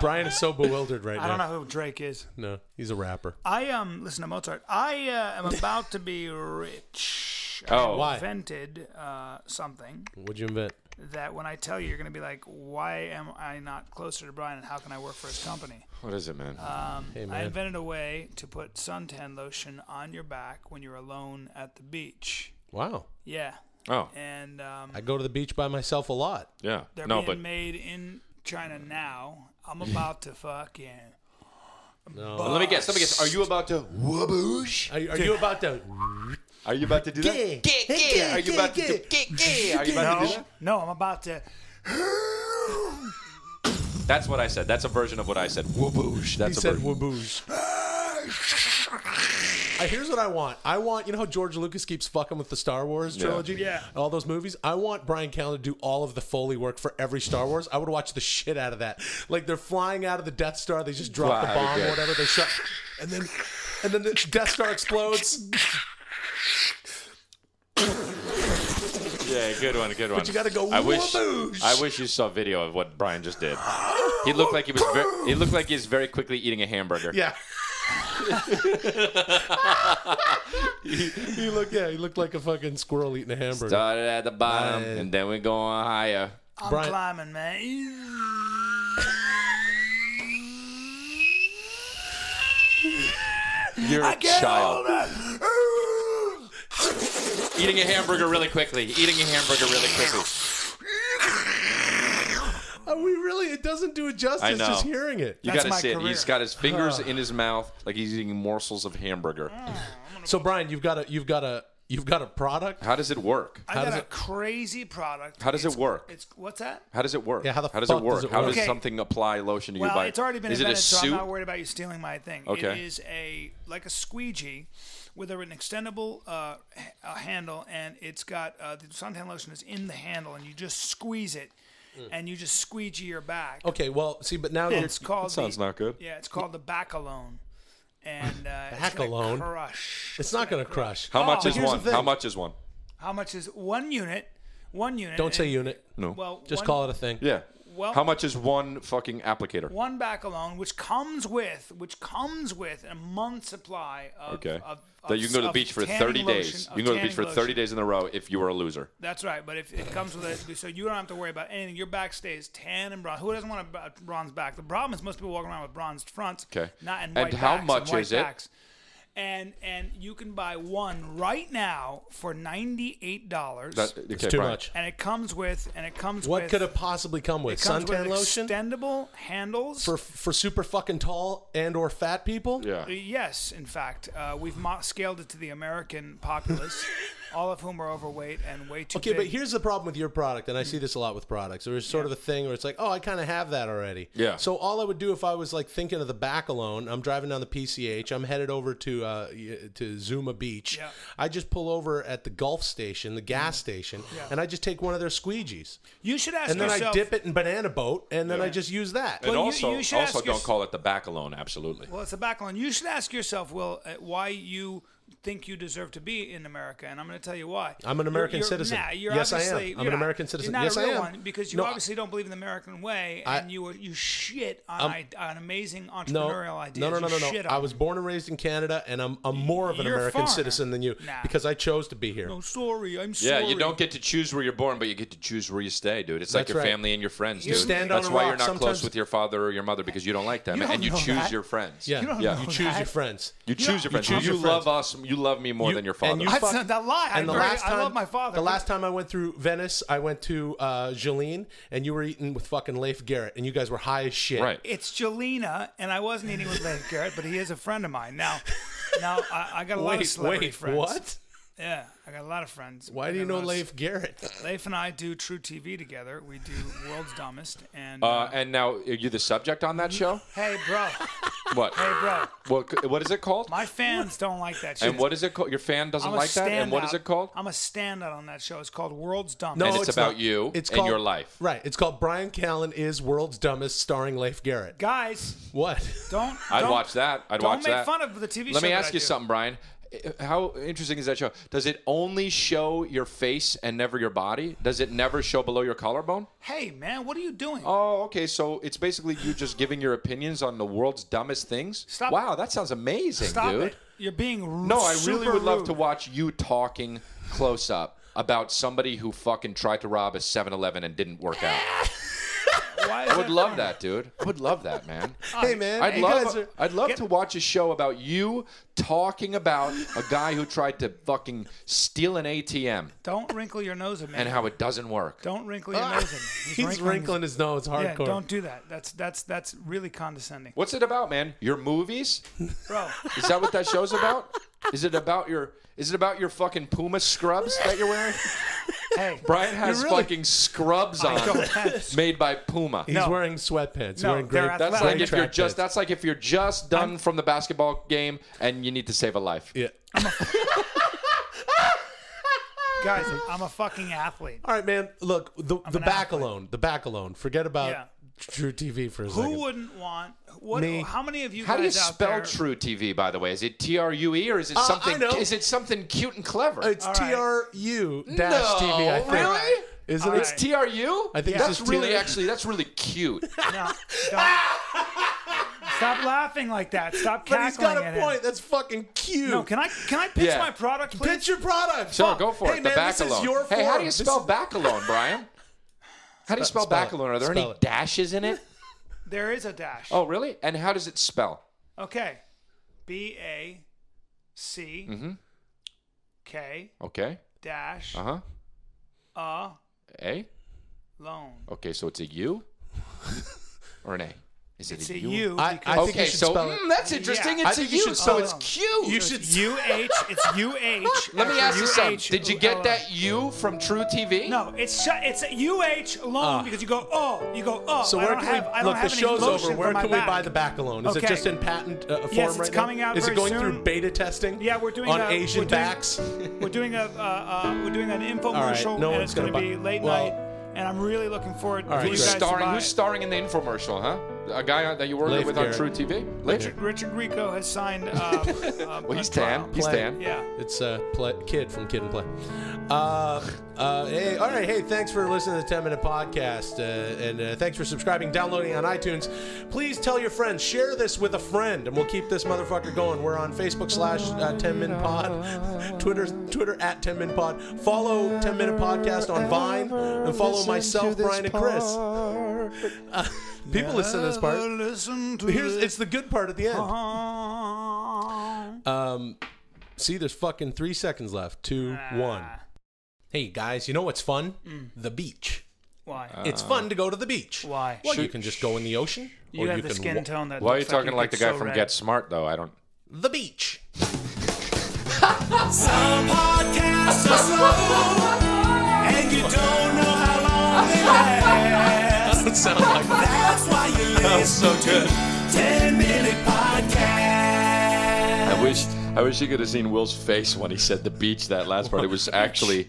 Brian is so bewildered right now. I don't know who Drake is. No, he's a rapper. I listen to Mozart. I am about to be rich. I invented something. What'd you invent? That when I tell you, you're going to be like, why am I not closer to Brian and how can I work for his company? What is it, man? Hey, man. I invented a way to put suntan lotion on your back when you're alone at the beach. Wow. Yeah. Oh. And I go to the beach by myself a lot. Yeah. They're being made in China now. I'm about to fucking. No. Well, let me guess. Are you about to waboosh? Are you about to? Are you about to do that? Are you about to do that? No, I'm about to. That's what I said. That's a version of what I said. Waboosh. That's a version. He said waboosh. Here's what I want. You know how George Lucas keeps fucking with the Star Wars trilogy? Yeah. All those movies? I want Brian Callen to do all of the Foley work for every Star Wars. I would watch the shit out of that. Like, they're flying out of the Death Star. They just drop the bomb or whatever. They shut. And then the Death Star explodes. Yeah, good one, good one. But you gotta go. I wish you saw video of what Brian just did. He looked like he was. He looked like he was very quickly eating a hamburger. Yeah. He looked like a fucking squirrel eating a hamburger. Started at the bottom, and then we go on higher. I'm climbing, man. You're a child. Eating a hamburger really quickly. It doesn't do it justice just hearing it. You got to see it. He's got his fingers in his mouth like he's eating morsels of hamburger. So Brian, you've got a product. How does it work? I got a crazy product. How does it work? What's that? How does it work? Yeah, how does it work? How does something apply lotion to your body? It's already been invented, so I'm not worried about you stealing my thing. Okay. It is like a squeegee with an extendable handle, and it's got the suntan lotion is in the handle, and you just squeeze it. And you just squeegee your back. Okay, well, see, but now it's called. That sounds not good. Yeah, it's called the back alone. and back alone. Crush. It's not going to crush. How much is one? How much is one? How much is one unit? One unit. Don't say unit. No. Well, just call it a thing. Yeah. Well, how much is one fucking applicator? One back alone, which comes with a month's supply of that you can go to the beach for 30 days. You can go to the beach for 30 days in a row if you are a loser. That's right, but if it comes with it, so you don't have to worry about anything. Your back stays tan and bronze. Who doesn't want a bronze back? The problem is most people walking around with bronzed fronts. Okay. Not in white backs. And how much is it? And you can buy one right now for $98. That's too much. And it comes with what could it possibly come with? Suntan lotion, extendable handles for super fucking tall and or fat people. Yeah. Yes, in fact, we've scaled it to the American populace, all of whom are overweight and way too. Okay, big. But here's the problem with your product, and I see this a lot with products. There's sort of a thing where it's like, oh, I kind of have that already. Yeah. So all I would do if I was like thinking of the back alone, I'm driving down the PCH, I'm headed over to Zuma Beach, I just pull over at the Gulf station, the gas station, and I just take one of their squeegees. You should ask yourself. And then I dip it in banana boat, and then I just use that. And well, you also don't call it the back alone, absolutely. Well, it's the back alone. You should ask yourself, Will, why you think you deserve to be in America, and I'm going to tell you why. I'm an American citizen. Nah, yes, I am. I'm an American citizen. Yes, I am. Because you obviously don't believe in the American way, and you shit on amazing entrepreneurial ideas. No. I was born and raised in Canada, and I'm more of an American citizen than you because I chose to be here. No, sorry, I'm sorry. Yeah, you don't get to choose where you're born, but you get to choose where you stay, dude. It's like your family and your friends, dude. That's why you're not close with your father or your mother because you don't like them, and you choose your friends. Yeah, you choose your friends. You choose your friends. You love us. You love me more than your father. That's not that lie. I love my father. The last time I went through Venice, I went to Jaleel, and you were eating with fucking Leif Garrett, and you guys were high as shit. Right. It's Jaleena, and I wasn't eating with Leif Garrett, but he is a friend of mine. Now I got a lot of celebrity friends. What? Yeah, I got a lot of friends. Why do you know Leif Garrett? Leif and I do True TV together. We do World's Dumbest, and now are you the subject on that show? Hey, bro. What? Hey, bro. What is it called? My fans don't like that show. And what is it called? Your fan doesn't like that? And what is it called? I'm a standout on that show. It's called World's Dumbest. No, and it's about you and your life. Right. It's called Brian Callen is World's Dumbest starring Leif Garrett. Guys. What? Don't. I'd watch that. I'd watch that. Don't make fun of the TV show. Let me ask you something, Brian. How interesting is that show? Does it only show your face and never your body? Does it never show below your collarbone? Hey, man, what are you doing? Oh, okay, so it's basically you just giving your opinions on the world's dumbest things? Stop. Wow, that sounds amazing, dude. Stop it. You're being rude. No, I really would love to watch you talking close up about somebody who fucking tried to rob a 7-Eleven and didn't work out. I would love that, dude. I would love that, man. Hey, man. I'd love to watch a show about you talking about a guy who tried to fucking steal an ATM. Don't wrinkle your nose at me. And how it doesn't work. Don't wrinkle your nose at me. He's wrinkling his nose hardcore. Yeah, don't do that. That's really condescending. What's it about, man? Your movies? Bro. Is that what that show's about? Is it about your fucking Puma scrubs that you're wearing? Hey, Brian has fucking scrubs on made by Puma. He's wearing sweatpants. He's wearing great. That's like if you're just done from the basketball game and you need to save a life. Yeah. Guys, I'm a fucking athlete. All right, man. Look, the back alone. The back alone. Forget about True TV for a second. Who wouldn't want? Me. How many of you? How guys do you spell out there? True TV? By the way, is it TRUE or is it something? I know. Is it something cute and clever? It's TRU-TV. I think. Really? Isn't it? It's TRU. I think that's really that's really cute. No, stop laughing like that. Stop cackling at him. But he's got a point. That's fucking cute. No, can I pitch my product, please? Pitch your product. Sure, go for it. The back alone. Hey, how do you spell back alone, Brian? How do you spell back alone? Are there any dashes in it? There is a dash. Oh, really? And how does it spell? Okay. B-A-C. Mm-hmm. K. Okay. Dash. Uh-huh. A. Loan. Okay, so it's a U or an A? It's a U. Okay, so that's interesting. It's a U, so it's cute. You should UH. It's UH. Let me ask you something. Did you get that U from True TV? No, it's UH alone because you go oh. So where can we look? The show's over. Where can we buy the back alone? Is it just in patent form right now? Yes, it's coming out very soon. Is it going through beta testing? Yeah, we're doing on Asian backs. We're doing an infomercial, and it's going to be late night. And I'm really looking forward to you guys. Who's starring in the infomercial, huh? a guy that you worked with on True TV? Richard Rico has signed. Well, he's tan. He's tan. Yeah. It's Kid from Kid and Play. Hey, all right. Hey, thanks for listening to the 10 Minute Podcast. And thanks for subscribing, downloading on iTunes. Please tell your friends. Share this with a friend, and we'll keep this motherfucker going. We're on Facebook/10MinPod, Twitter @10MinPod. Follow 10 Minute Podcast on Vine, and follow myself, Brian, and Chris. People listen to this part. It's the good part at the end. See, there's fucking 3 seconds left. 2, 1. Hey guys, you know what's fun? The beach. Why? It's fun to go to the beach. Why? Well, you can just go in the ocean. You have the skin tone that. Why are you talking like the guy from Get Smart though? I don't. The beach. Some podcasts are slow, and you don't know how long they last. Doesn't sound like that. That's why you listen to 10 Minute Podcast. I wish you could have seen Will's face when he said the beach that last part. It was actually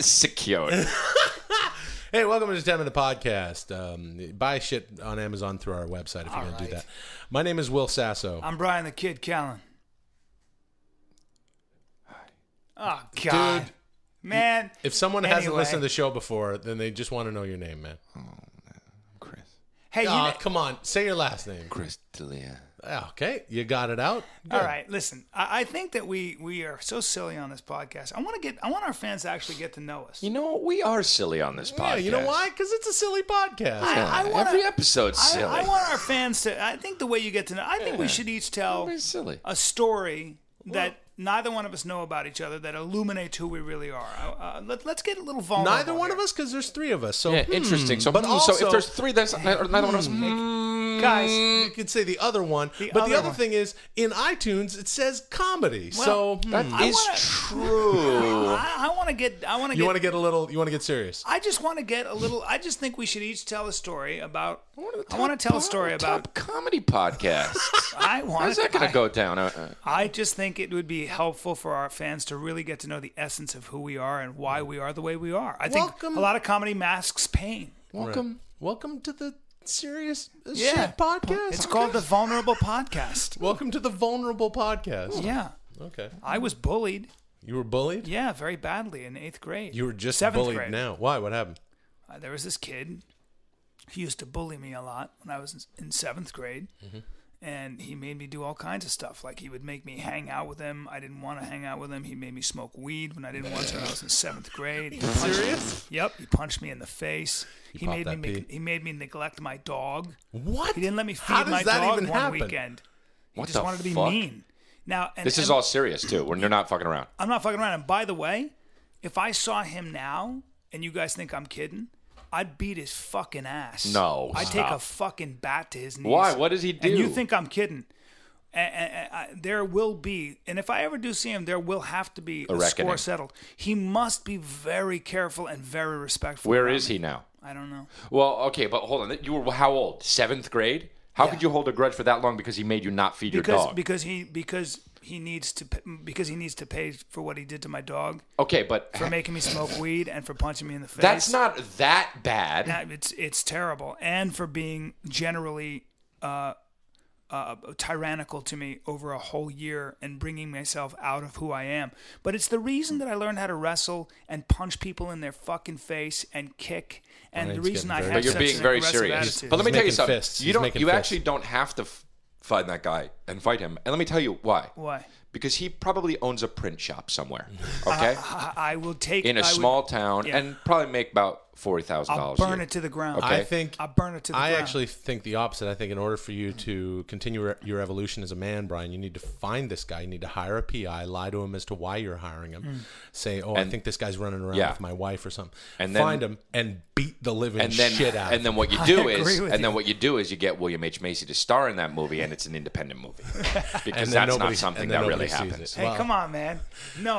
secure. Hey, welcome to the 10 Minute Podcast. Buy shit on Amazon through our website if you're going to do that. My name is Will Sasso. I'm Brian the Kid Callen. Oh, God. Dude, man. If someone hasn't listened to the show before, then they just want to know your name, man. Oh, man. I'm Chris. Hey, come on. Say your last name. Chris D'Elia. Okay. You got it out. Good. All right. Listen, I think that we are so silly on this podcast. I want our fans to actually get to know us. You know, we are silly on this podcast. Yeah, you know why? Because it's a silly podcast. Every episode's silly. I want our fans to, I think the way you get to know, I think we should each tell a story that neither one of us know about each other that illuminates who we really are. Let's get a little vulnerable. Neither one of us, because there's three of us. So yeah, interesting. So, but also, if there's three, there's neither one of us. Guys, you could say the other one. The other thing is, in iTunes, it says comedy. Well, so that is true. I want to get. You want to get a little. You want to get serious. I just want to get a little. I just think we should each tell a story about. I want to tell a story about top comedy podcasts. How's that going to go down? I just think it would be helpful for our fans to really get to know the essence of who we are and why we are the way we are. I think a lot of comedy masks pain. Welcome to the. Serious shit podcast. It's called the Vulnerable Podcast. Welcome to the Vulnerable Podcast. Yeah. Okay. I was bullied. You were bullied? Yeah, very badly in 8th grade. You were just bullied grade. Now. Why? What happened? There was this kid. He used to bully me a lot when I was in 7th grade. And he made me do all kinds of stuff. Like, he would make me hang out with him. I didn't want to hang out with him. He made me smoke weed when I didn't want to when I was in 7th grade. He serious? Yep. He punched me in the face. He made me neglect my dog. What? He didn't let me feed my dog one weekend. He just wanted to be mean. Now, this is all serious, too. When you're not fucking around. I'm not fucking around. And by the way, if I saw him now, and you guys think I'm kidding... I'd beat his fucking ass. No, I'd take a fucking bat to his knees. Why? What does he do? And you think I'm kidding? There will be, and if I ever do see him, there will have to be a score settled. He must be very careful and very respectful. Where is he now? I don't know. Well, okay, but hold on. You were how old? 7th grade? How could you hold a grudge for that long because he made you not feed your dog? Because he needs to pay for what he did to my dog. Okay, but for making me smoke weed and for punching me in the face. That's not that bad. It's terrible, and for being generally tyrannical to me over a whole year and bringing myself out of who I am. But it's the reason that I learned how to wrestle and punch people in their fucking face and kick. And the reason I have. But you're being very serious. But let me tell you something. You actually don't have to. Find that guy and fight him. And let me tell you why. Why? Because he probably owns a print shop somewhere. Okay? I will take... In a small town and probably make about $40,000 a year. I'll burn it to the ground. Okay? I'll burn it to the ground. I actually think the opposite. I think in order for you to continue your evolution as a man, Brian, you need to find this guy. You need to hire a PI, lie to him as to why you're hiring him. Say, oh, I think this guy's running around with my wife or something. And find him and beat the living shit out of him. And then what you do is you get William H. Macy to star in that movie, and it's an independent movie. Because that's not something that really happens. Hey, come on, man. No,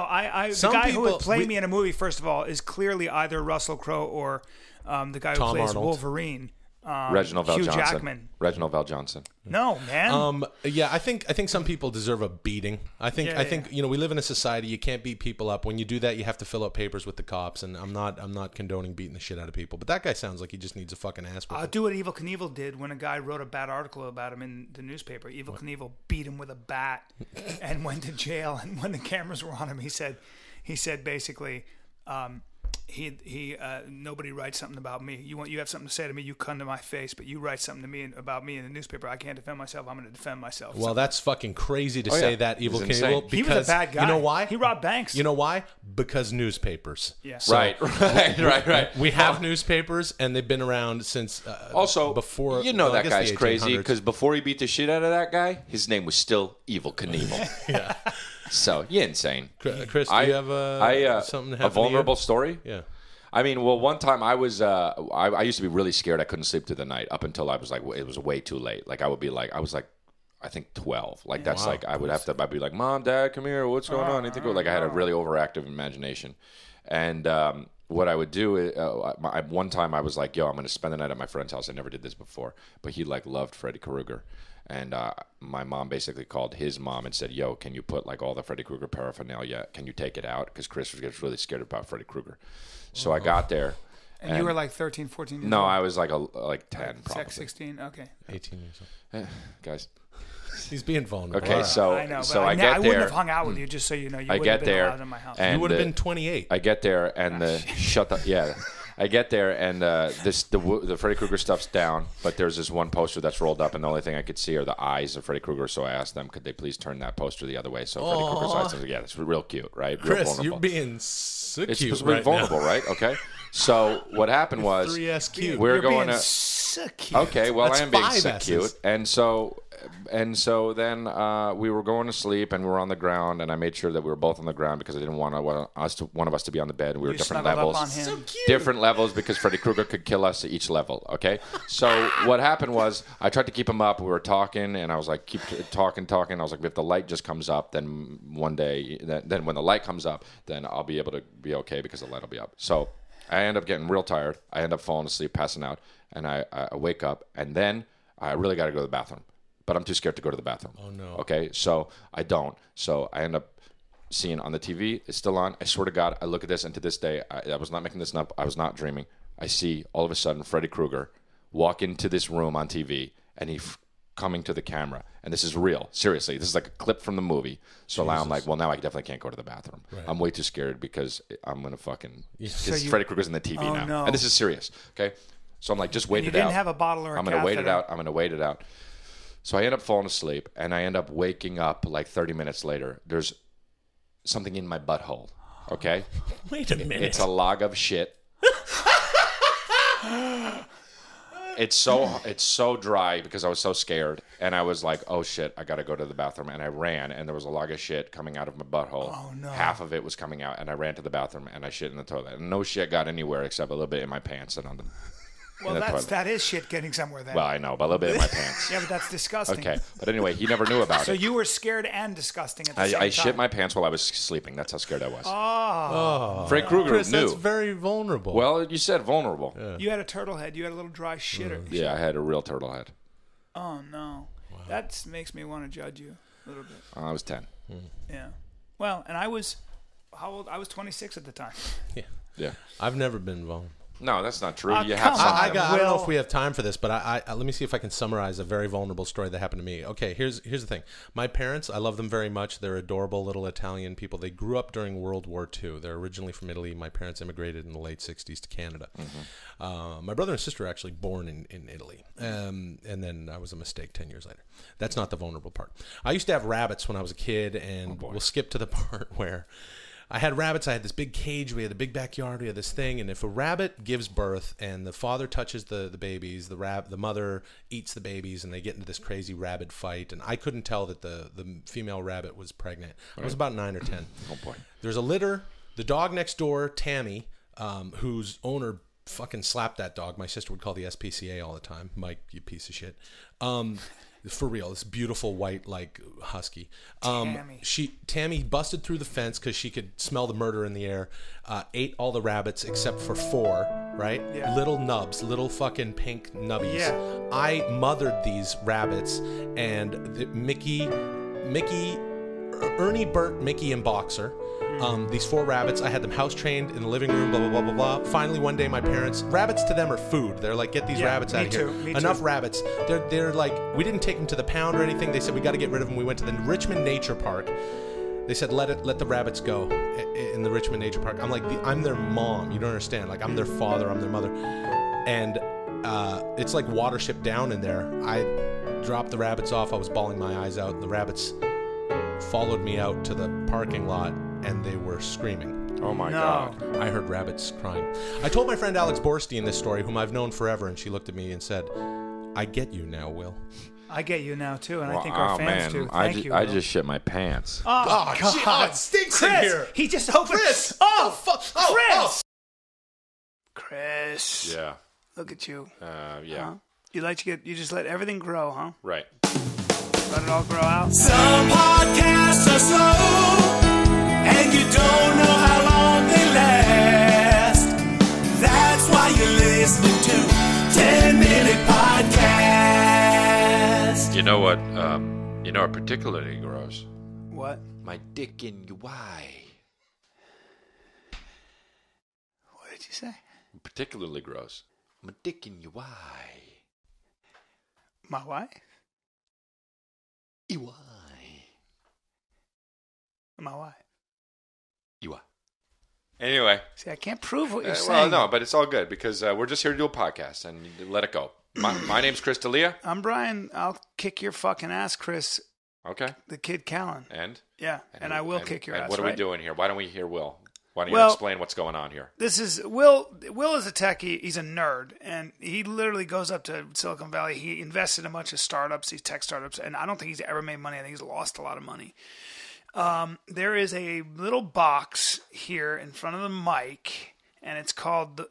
the guy who would play me in a movie, first of all, is clearly either Russell Crowe or the guy who plays Wolverine. Reginald Val Johnson. Jackman. Reginald Val Johnson. No, man. Yeah, I think some people deserve a beating. I think you know, we live in a society you can't beat people up. When you do that, you have to fill out papers with the cops. And I'm not condoning beating the shit out of people. But that guy sounds like he just needs a fucking ass whipping. I'll do what Evel Knievel did when a guy wrote a bad article about him in the newspaper. Evel Knievel beat him with a bat and went to jail. And when the cameras were on him, he said basically, nobody writes something about me. You have something to say to me, you come to my face, but you write something to me about me in the newspaper. I can't defend myself. I'm going to defend myself. Well, that's fucking crazy to say that, Evel Knievel. He was a bad guy. You know why? He robbed banks. You know why? Because newspapers. Yeah. So right. We have newspapers, and they've been around since also before. You know, well, that guy's crazy because before he beat the shit out of that guy, his name was still Evel Knievel. Yeah. So you're insane, Chris. Do you have something to happen? A vulnerable story? Yeah. I mean, well, one time I was I used to be really scared. I couldn't sleep through the night up until I was like, it was way too late. Like I think 12. Like that's wow. Like I'd be like, Mom, Dad, come here. What's going on? Anything? Like I had a really overactive imagination, and what I would do is, one time I was like, yo, I'm gonna spend the night at my friend's house. I never did this before, but he like loved Freddy Krueger. And my mom basically called his mom and said, yo, can you put like all the Freddy Krueger paraphernalia? Can you take it out? Because Chris was really scared about Freddy Krueger. So I got there. And you were like 13, 14 years old? No, I was like 10 probably. 16, okay. 18 years old. Guys. He's being vulnerable. Okay, so I know, so I get there. I wouldn't have hung out with you, just so you know. You would have been allowed in my house. You would have been 28. I get there and shut up. Yeah. I get there and the Freddy Krueger stuff's down, but there's this one poster that's rolled up, and the only thing I could see are the eyes of Freddy Krueger. So I asked them, could they please turn that poster the other way? So Freddy Krueger's eyes. I was like, yeah, that's real cute, right? Real Chris, vulnerable. You're being so cute. It's supposed to be vulnerable, right? Okay. So what happened was we're going to. So cute. Okay, well I am being so cute, and so then we were going to sleep, and we were on the ground, and I made sure that we were both on the ground because I didn't want one of us to be on the bed. We were different levels, so cute. Different levels because Freddy Krueger could kill us at each level. Okay, so what happened was I tried to keep him up. We were talking, and I was like, keep talking. I was like, if the light just comes up, then one day, then when the light comes up, then I'll be able to be okay because the light will be up. So I end up getting real tired. I end up falling asleep, passing out. And I wake up, and then I really got to go to the bathroom. But I'm too scared to go to the bathroom. Oh, no. Okay, so I don't. So I end up seeing on the TV. It's still on. I swear to God, I look at this, and to this day, I was not making this up. I was not dreaming. I see, all of a sudden, Freddy Krueger walk into this room on TV, and he's coming to the camera. And this is real. Seriously, this is like a clip from the movie. So now I'm like, well, now I definitely can't go to the bathroom. Right. I'm way too scared because I'm going to fucking... So Freddy Krueger's in the TV now. No. And this is serious, okay? So I'm like, just wait it out. You didn't have a bottle or a catheter. I'm going to wait it out. So I end up falling asleep, and I end up waking up like 30 minutes later. There's something in my butthole, okay? Wait a minute. It's a log of shit. It's so dry because I was so scared, and I was like, oh shit, I got to go to the bathroom. And I ran, and there was a log of shit coming out of my butthole. Oh no. Half of it was coming out, and I ran to the bathroom, and I shit in the toilet. And no shit got anywhere except a little bit in my pants and on the... Well, that is shit getting somewhere then. Well, I know, but a little bit in my pants. Yeah, but that's disgusting. Okay, but anyway, he never knew about it. So you were scared and disgusting at the same time. I shit my pants while I was sleeping. That's how scared I was. Oh. Freddy Krueger knew. That's very vulnerable. Well, you said vulnerable. Yeah. You had a turtle head. You had a little dry shitter. Yeah, I had a real turtle head. Oh, no. Wow. That makes me want to judge you a little bit. I was 10. Mm. Yeah. Well, and I was, how old? I was 26 at the time. Yeah. Yeah. I've never been vulnerable. No, that's not true. You have something. I don't know if we have time for this, but I let me see if I can summarize a very vulnerable story that happened to me. Okay, here's the thing. My parents, I love them very much. They're adorable little Italian people. They grew up during World War II. They're originally from Italy. My parents immigrated in the late 60s to Canada. Mm-hmm. My brother and sister are actually born in Italy, and then I was a mistake 10 years later. That's not the vulnerable part. I used to have rabbits when I was a kid, and we'll skip to the part where... I had rabbits. I had this big cage. We had a big backyard. We had this thing. And if a rabbit gives birth and the father touches the babies, the mother eats the babies, and they get into this crazy rabbit fight. And I couldn't tell that the female rabbit was pregnant. Right. I was about 9 or 10. Oh boy! There's a litter. The dog next door, Tammy, whose owner fucking slapped that dog. My sister would call the SPCA all the time. Mike, you piece of shit. for real, this beautiful white, like, husky. Tammy busted through the fence because she could smell the murder in the air, ate all the rabbits except for 4, right? Yeah. Little nubs, little fucking pink nubbies. Yeah. I mothered these rabbits, and the Ernie, Bert, Mickey, and Boxer. These 4 rabbits, I had them house trained in the living room, blah, blah, blah, blah, blah. Finally, one day, my parents, rabbits to them are food. They're like, get these rabbits out of here. Enough rabbits. They're like, we didn't take them to the pound or anything. They said, we got to get rid of them. We went to the Richmond Nature Park. They said, let the rabbits go in the Richmond Nature Park. I'm like, I'm their mom. You don't understand. Like, I'm their father. I'm their mother. And it's like Watership Down in there. I dropped the rabbits off. I was bawling my eyes out. The rabbits followed me out to the parking lot, and they were screaming. Oh my God. I heard rabbits crying. I told my friend Alex Borstein this story, whom I've known forever, and she looked at me and said, I get you now, Will. I get you now, too, and I think our fans do. I just shit my pants. Oh, God. Oh, it stinks in here. He just opened. Chris. Oh, fuck. Oh, Chris. Oh. Chris. Yeah. Look at you. Yeah. Huh? You just let everything grow, huh? Right. Let it all grow out. Some podcasts are slow, and you don't know how long they last. That's why you're listening to 10-Minute Podcast. You know what? Particularly gross. What? My dick in your eye. What did you say? Particularly gross. My dick in your eye. My wife? Your eye. My wife. You are. Anyway. See, I can't prove what you're saying. Well, no, but it's all good because we're just here to do a podcast and let it go. My name's Chris D'Elia. I'm Brian. I'll kick your fucking ass, Chris. Okay. The kid Callen. And? Yeah, and I will kick your ass. What are we doing here? Why don't we hear Will? Why don't you explain what's going on here? This is Will. Will is a techie. He's a nerd, and he literally goes up to Silicon Valley. He invests in a bunch of startups, these tech startups, and I don't think he's ever made money. I think he's lost a lot of money. There is a little box here in front of the mic, and it's called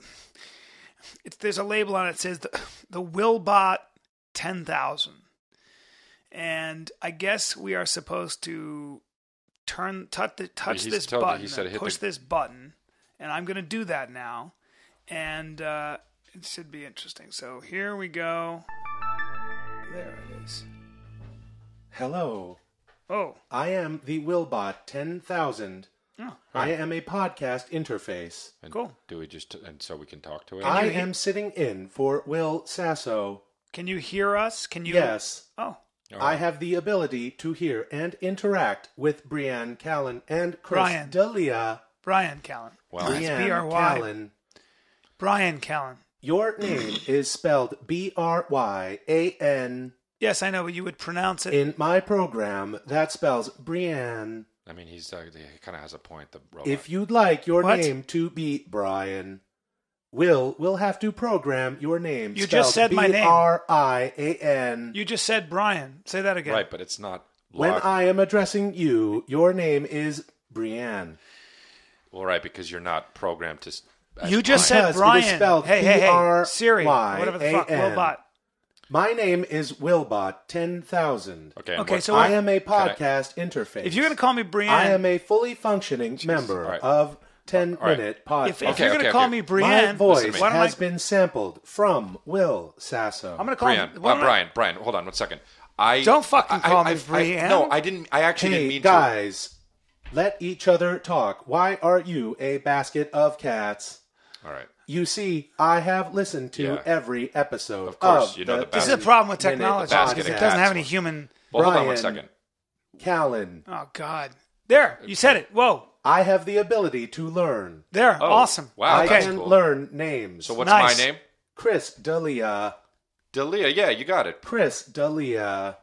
there's a label on it that says the Willbot 10000, and I guess we are supposed to touch this button, push this button, and I'm going to do that now, and it should be interesting. So here we go. There it is. Hello. Oh. I am the Willbot 10000. Oh. I am a podcast interface. And cool. Do we just and so we can talk to it? I am sitting in for Will Sasso. Can you hear us? Can you? Yes. Oh. Right. I have the ability to hear and interact with Brian Callen and Chris D'Elia. Brian Callen. Wow. Brian Callen. Brian Callen. Your name is spelled Bryan. Yes, I know, but you would pronounce it. In my program, that spells Brian. I mean, he kind of has a point. The robot. If you'd like your name to be Brian, we'll have to program your name. You just said my name. Bryan. You just said Brian. Say that again. Right, but it's not. When I am addressing you, your name is Brian. Well, right, because you're not programmed to. You just said Brian. It is spelled hey, Siri, whatever the fuck, robot. My name is Willbot 10000. Okay, so I am a podcast interface. If you're going to call me Brian, I am a fully functioning member of 10-Minute Podcast. If you're going to call me Brian, my voice has been sampled from Will Sasso. I'm going to call him Brian. Hold on one second. Don't fucking call me Brian. No, I didn't. I actually didn't mean to. Hey guys, let each other talk. Why are you a basket of cats? All right. You see, I have listened to every episode. Of course, the basket. This is a problem with technology. It doesn't have any human. Well, hold on one second. Callen. Oh, God. There. You said it. Whoa. I have the ability to learn. There. Oh, awesome. Wow. I can learn names. So what's my name? Chris D'Elia. D'Elia. Yeah, you got it. Chris D'Elia.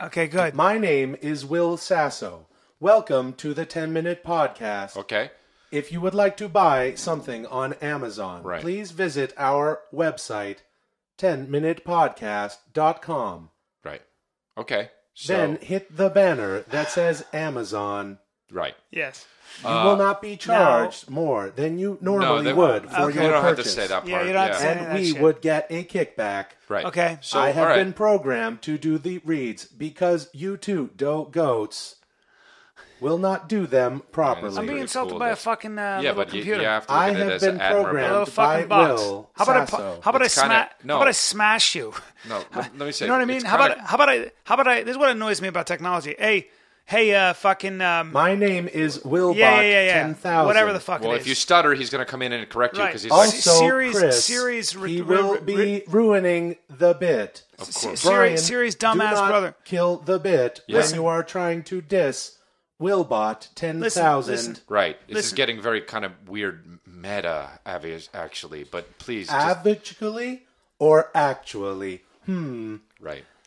Okay, good. My name is Will Sasso. Welcome to the 10-Minute Podcast. Okay. If you would like to buy something on Amazon, please visit our website, 10minutepodcast.com. Right. Okay. So. Then hit the banner that says Amazon. Right. Yes. You will not be charged more than you normally would for your purchase. You don't have to say that part. Yeah, and we would get a kickback. Right. Okay. So I have been programmed to do the reads because you two dough goats will not do them properly. I'm being insulted by a fucking computer. You have to look at it as an admiral. How about I smash you? No, let me say. You know what I mean? How about I? This is what annoys me about technology. My name is Willbot 10000. Whatever the fuck it is. Well, if you stutter, he's going to come in and correct you because he's Chris will be ruining the bit. Of course. Siri's dumbass brother. Kill the bit when you are trying to diss Willbot 10000. Right. This is getting very kind of weird meta, actually. But please. Avagically or actually? Right.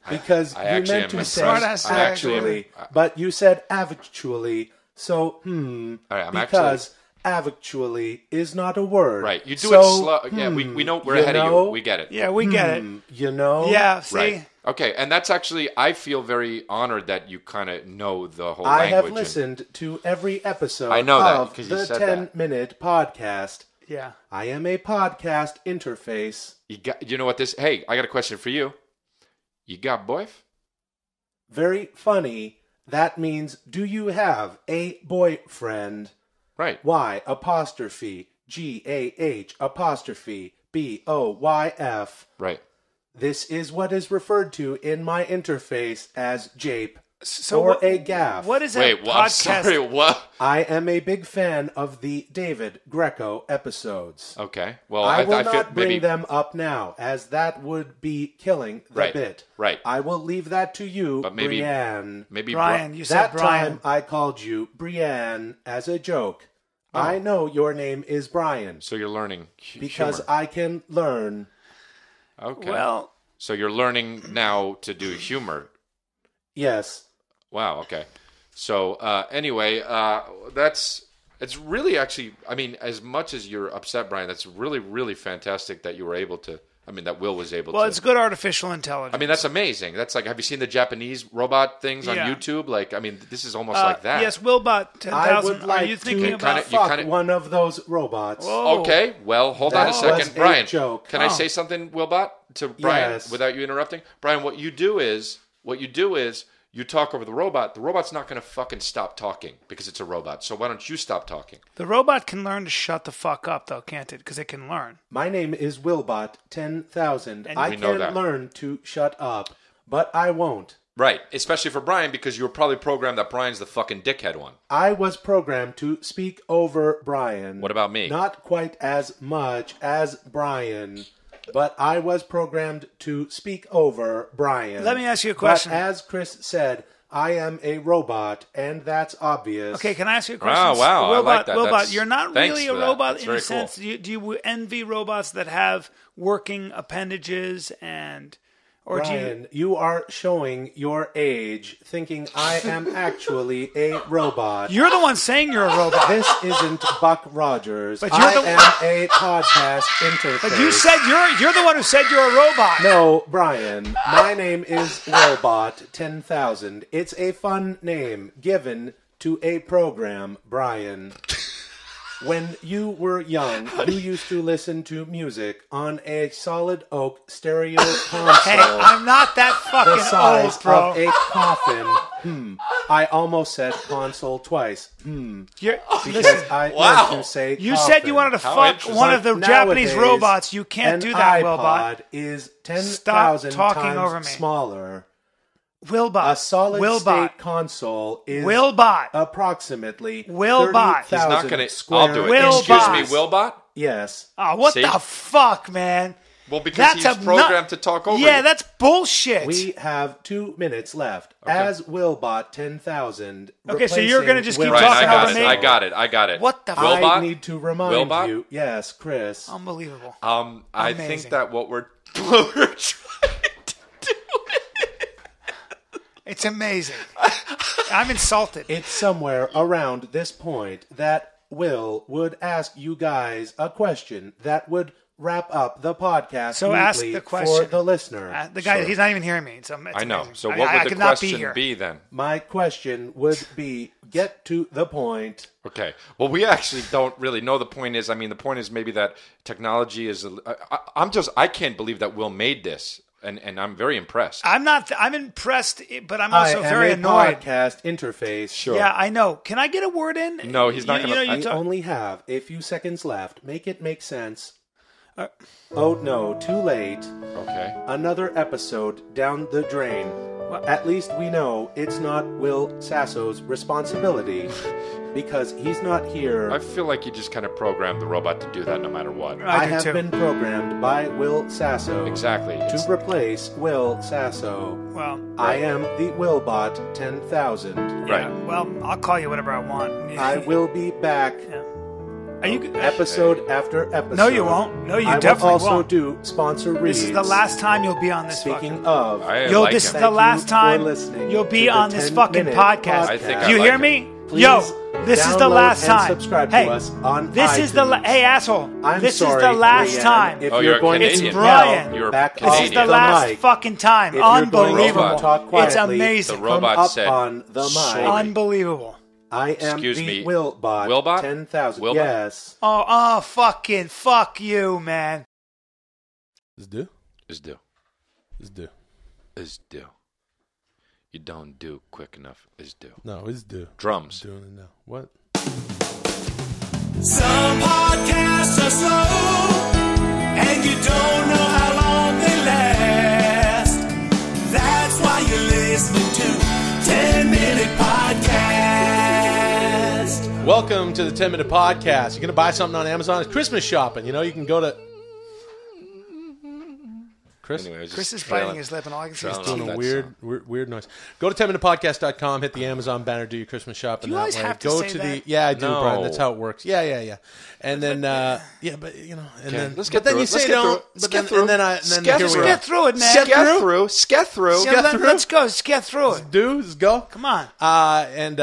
Because you meant to say actually, but you said avictually, so because avictually is not a word. Right, you do it slow. Yeah, we know we're ahead of you. We get it. Yeah, we get it. You know? Yeah, see? Right. Okay, and that's actually, I feel very honored that you kind of know the whole language. I have listened to every episode of the 10 Minute Podcast. Yeah. I am a podcast interface. You know what this, hey, I got a question for you. You got boyf? Very funny. That means, do you have a boyfriend? Right. Y_GAH_BOYF. Right. This is what is referred to in my interface as jape a gaff. What is a podcast? Sorry, what? I am a big fan of the David Greco episodes. Okay. Well, I will not bring them up now, as that would be killing the bit. Right. I will leave that to you, but maybe, Brianne. Maybe Brian. You said Brian. That time I called you Brianne as a joke. Oh. I know your name is Brian. So you're learning because I can learn. Okay. Well, so you're learning now to do humor. Yes. Wow. Okay. So anyway, it's really actually. I mean, as much as you're upset, Brian, that's really, really fantastic that you were able to. I mean, that Will was able to. Well, it's good artificial intelligence. I mean, that's amazing. That's like, have you seen the Japanese robot things on YouTube? Like, I mean, this is almost like that. Yes, Willbot 10000. Are you thinking about one of those robots? Whoa. Okay. Well, hold on a second, Brian. Can I say something, Willbot, to Brian without you interrupting? Brian, what you do is. You talk over the robot. The robot's not going to fucking stop talking because it's a robot. So why don't you stop talking? The robot can learn to shut the fuck up, though, can't it? Because it can learn. My name is Willbot 10000. I can learn to shut up, but I won't. Right. Especially for Brian, because you were probably programmed that Brian's the fucking dickhead one. I was programmed to speak over Brian. What about me? Not quite as much as Brian. But I was programmed to speak over Brian. Let me ask you a question. But as Chris said, I am a robot, and that's obvious. Okay, can I ask you a question? Oh, wow, I like that. Willbot, you're not really a robot in a sense. Do you envy robots that have working appendages and... Or Brian, you are showing your age, thinking I am actually a robot. You're the one saying you're a robot. This isn't Buck Rogers. But I am a podcast interface. But you said you're the one who said you're a robot. No, Brian. My name is Willbot 10000. It's a fun name given to a program, Brian. When you were young, you used to listen to music on a solid oak stereo console. Hey, I'm not that fucking old, bro. The size of a coffin. I almost said console twice. Because I meant to say you coffin. Said you wanted to fuck one of the Japanese robots. You can't do that, Willbot. An iPod is 10,000 times over me. Smaller. Willbot. A solid state console is Willbot. Approximately 30,000 square. I'll do it. Willbot. Excuse me, Willbot? Yes. Oh, what the fuck, man? Well, because he's programmed to talk over you. That's bullshit. We have 2 minutes left. Okay. As Willbot 10000. Okay, so you're going to just keep talking over me? I got it. What the fuck? I need to remind you. Yes, Chris. Unbelievable. I think that what we're trying... It's amazing. I'm insulted. It's somewhere around this point that Will would ask you guys a question that would wrap up the podcast. So ask the question for the listener. The guy, he's not even hearing me. So I know. Amazing. So what would the question be then? My question would be, get to the point. Okay. Well, we actually don't really know the point is. I mean, the point is maybe that technology is. I can't believe that Will made this. And I'm very impressed. I'm impressed, but I'm also very annoyed. Podcast interface. Sure. Yeah, I know. Can I get a word in? No, he's not going to. We only have a few seconds left. Make it make sense. Oh no, too late. Okay. Another episode down the drain. Well, at least we know it's not Will Sasso's responsibility because he's not here. I feel like you just kind of programmed the robot to do that no matter what. I have been programmed by Will Sasso. Exactly. To replace Will Sasso. Well, I am the Willbot 10,000. Yeah, right. Well, I'll call you whatever I want. I will be back. Yeah. Are you, episode after episode. No, you won't. No, you definitely won't. I will also do sponsor reads. This is the last time you'll be on this. Speaking of, yo, this is the last time you'll be on this fucking podcast. I think you hear me? Yo, this is the last time. Hey, this is the asshole. This is the last time. If you're going, it's Brian. This is the last fucking time. Unbelievable. It's amazing. The robot said, "Unbelievable." I am the Willbot 10,000. Yes. Oh, fucking fuck you, man. It's due. You don't do quick enough. It's due. No, it's due. Drums. Doing it now. What? Some podcasts are slow, and you don't know how long they last. That's why you're listening to 10 Minute Podcast. Welcome to the 10 Minute Podcast. You're going to buy something on Amazon. It's Christmas shopping. You know, you can go to... Chris? Anyway, Chris is biting his lip, and all I can see is doing a weird noise. Go to 10minutepodcast.com, hit the Amazon banner, do your Christmas shopping. Do you always have to say that? Yeah, I do, Brian. That's how it works. Yeah. And then, yeah, but, you know, and then... Let's get through it. Let's get through it, man. Let's go. Let's get through it. Let's go. Come on. And,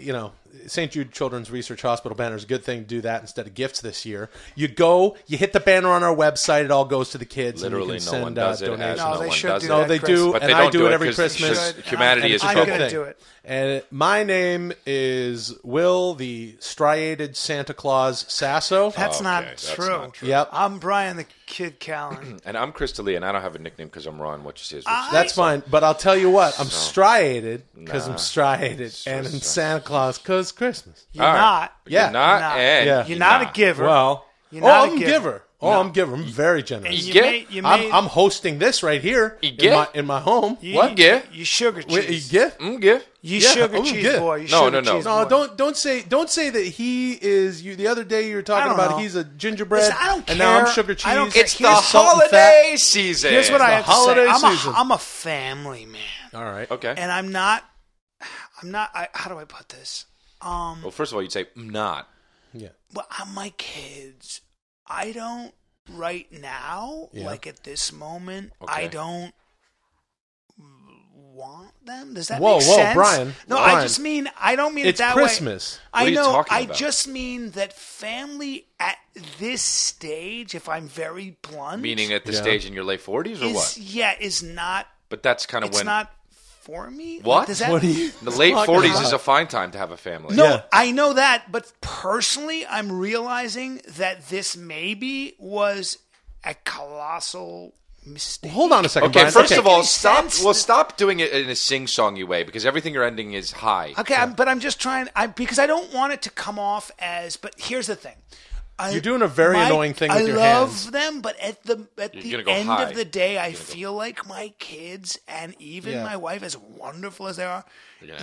you know... St. Jude Children's Research Hospital banner is a good thing to do that instead of gifts this year. You go, you hit the banner on our website. It all goes to the kids. Literally, and no one does it. No, they should do it. No, they do, but and they don't I do it every Christmas. Humanity is a joke. I'm going to do it. And my name is Will, the striated Santa Claus Sasso. That's not true. Yep. I'm Brian the Kid Callen. And I'm Chris D'Elia, and I don't have a nickname because I'm Ron. What you see is what you see. That's fine, but I'll tell you what. I'm striated because I'm striated, and I'm Santa Claus because Christmas. You're not a giver. Well, I'm a giver. I'm a giver. I'm very generous. I'm hosting this right here in my home. You sugar cheese. You sugar cheese boy. No. Don't say that he is. The other day you were talking about he's a gingerbread. Listen, I don't care. And now I'm sugar cheese. It's the holiday season. Here's what I have to say. I'm a family man. All right. Okay. And I'm not. How do I put this? Well, first of all, you'd say not. Yeah. Well, my kids. I don't right now, like at this moment, I don't want them. Does that make sense? Whoa, Brian. No, Brian. I just mean, I don't mean it that Christmas. Way. It's Christmas. I know, what are you talking about? I just mean that family at this stage, if I'm very blunt. Meaning at the stage in your late 40s or what? Yeah, is not. But that's kind of when. It's not. For me? What? Does that, what you, the late 40s is a fine time to have a family. No, I know that, but personally, I'm realizing that this maybe was a colossal mistake. Well, hold on a second. Okay, Brian. First of all, stop. Well, stop doing it in a sing-songy way because everything you're ending is high. Okay, yeah. I'm just trying because I don't want it to come off as. But here's the thing. You're doing a very annoying thing with your hands. I love them, but at the end of the day, I feel like my kids and even my wife, as wonderful as they are,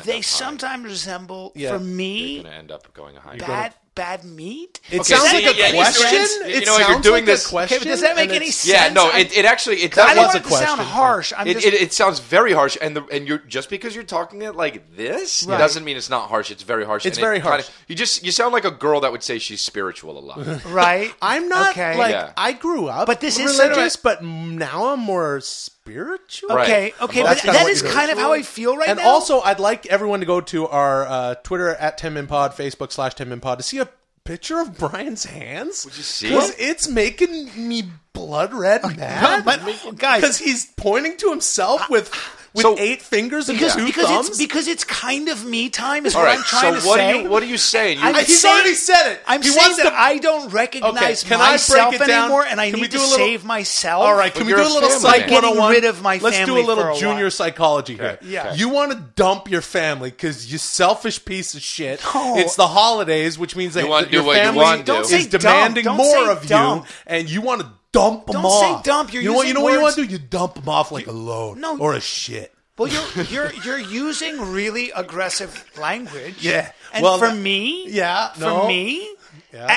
they sometimes resemble, for me, you're going to end up going high. Bad meat? It sounds like a question. You know, you're doing this question. Does that make any sense? Yeah, no, it actually, it does not sound harsh. It sounds very harsh. And you're just because you're talking it like this doesn't mean it's not harsh. It's very harsh. It's very harsh. You sound like a girl that would say she's spiritual a lot. Right. I'm not like, I grew up religious, but now I'm more spiritual. Okay, but that is kind of how I feel right now. And also, I'd like everyone to go to our Twitter at 10minpod, Facebook / 10minpod to see a picture of Brian's hands? Would you see? Because it's making me blood red mad. But guys, because he's pointing to himself with 8 fingers and two thumbs. Because it's kind of me time is what I'm trying to say. What are you saying? He's already said it. He wants that I don't recognize myself anymore, and I need to save myself. All right, can we do a little psych 101? Let's do a little junior psychology here. Yeah. You want to dump your family because you selfish piece of shit. It's the holidays, which means that your family is demanding more of you, and you want to dump them off. Don't say dump. You know what you want to do? You dump them off like a load or a shit. Well, you're using really aggressive language. Yeah. And for me. Yeah.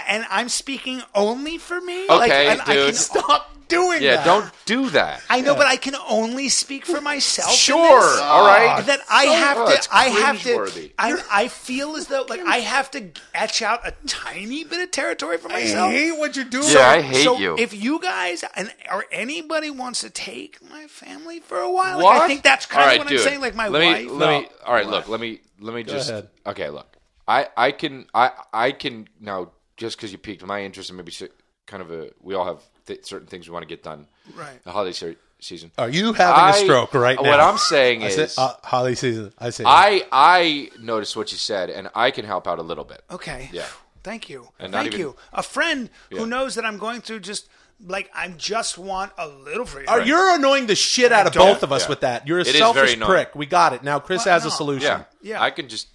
And I'm speaking only for me. Okay, dude. I can stop doing that. Yeah, don't do that. I know, but I can only speak for myself. Sure. All right. That I feel as though I have to etch out a tiny bit of territory for myself. I hate what you're doing. Yeah, I hate you. If you guys or anybody wants to take my family for a while, like, I think that's kind of what I'm saying. Like my wife. Okay, look. I can now, just because you piqued my interest and maybe kind of we all have certain things we want to get done. Right. The holiday season. Are you having a stroke right now? What I'm saying is holiday season. I noticed what you said, and I can help out a little bit. Okay. Yeah. Thank you. Thank you. A friend who knows that I'm going through just. Like, I just want a little freedom. Right. You're annoying the shit out of both of us with that. You're a selfish prick. We got it. Now Chris has a solution. Yeah. I can just,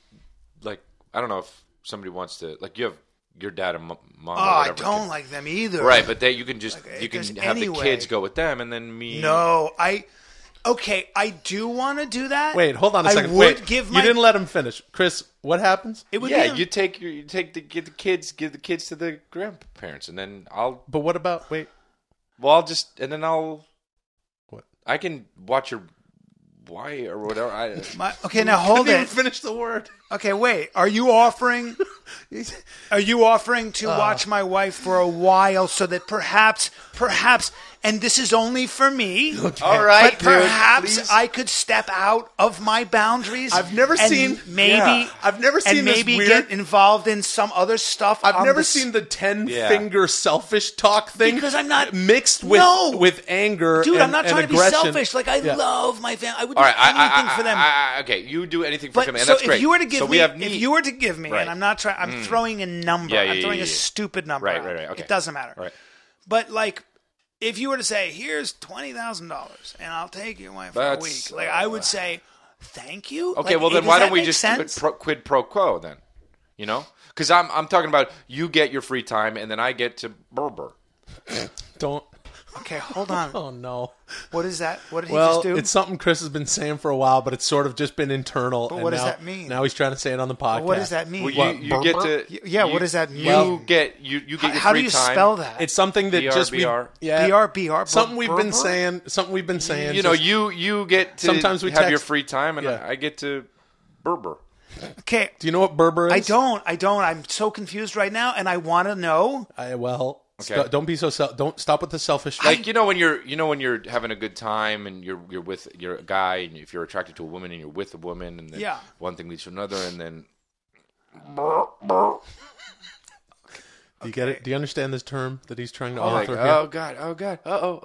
like, I don't know if somebody wants to, like, you have your dad and mom. Oh, I don't like them either. Right, but you can just, like, you can have the kids go with them, and then me. No, okay, I do want to do that. Wait, hold on a second. You didn't let him finish, Chris. What happens? You take the kids to the grandparents, and then I'll. But what about Well, I'll just I can watch your. Why or whatever? Now hold it. I didn't finish the word. Okay, wait. Are you offering? Are you offering to watch my wife for a while so that perhaps, and this is only for me. Okay. All right, but perhaps I could step out of my boundaries. I've never seen this get involved in some other stuff. I've never seen the 10-finger selfish talk thing because I'm not mixed with anger. Dude, I'm not trying to be selfish. Like I love my family. I would do anything for them. Okay, you do anything for them, and that's great. If you were to give me, and I'm not trying, I'm throwing a number. I'm throwing a stupid number. Right. Okay. It doesn't matter. Right. But like, if you were to say, "Here's $20,000, and I'll take you away for a week," like I would say, "Thank you." Okay. Like, well, then why don't we just quid pro quo then? You know, because I'm talking about you get your free time, and then I get to berber. Don't. Okay, hold on. Oh, no. What is that? What did he just do? It's something Chris has been saying for a while, but it's sort of just been internal. But what does that mean? Now he's trying to say it on the podcast. Well, what does that mean? Well, what does that mean? How do you spell that? It's something that something we've been saying. You know, you get to sometimes we have your free time, and I get to berber. Okay. Do you know what berber is? I don't. I'm so confused right now, and I want to know. Okay. Don't stop with the selfish. Like when you're having a good time and you're with your guy, and if you're attracted to a woman and you're with a woman, and then one thing leads to another, and then. Do you get it? Do you understand this term that he's trying to author here? Hold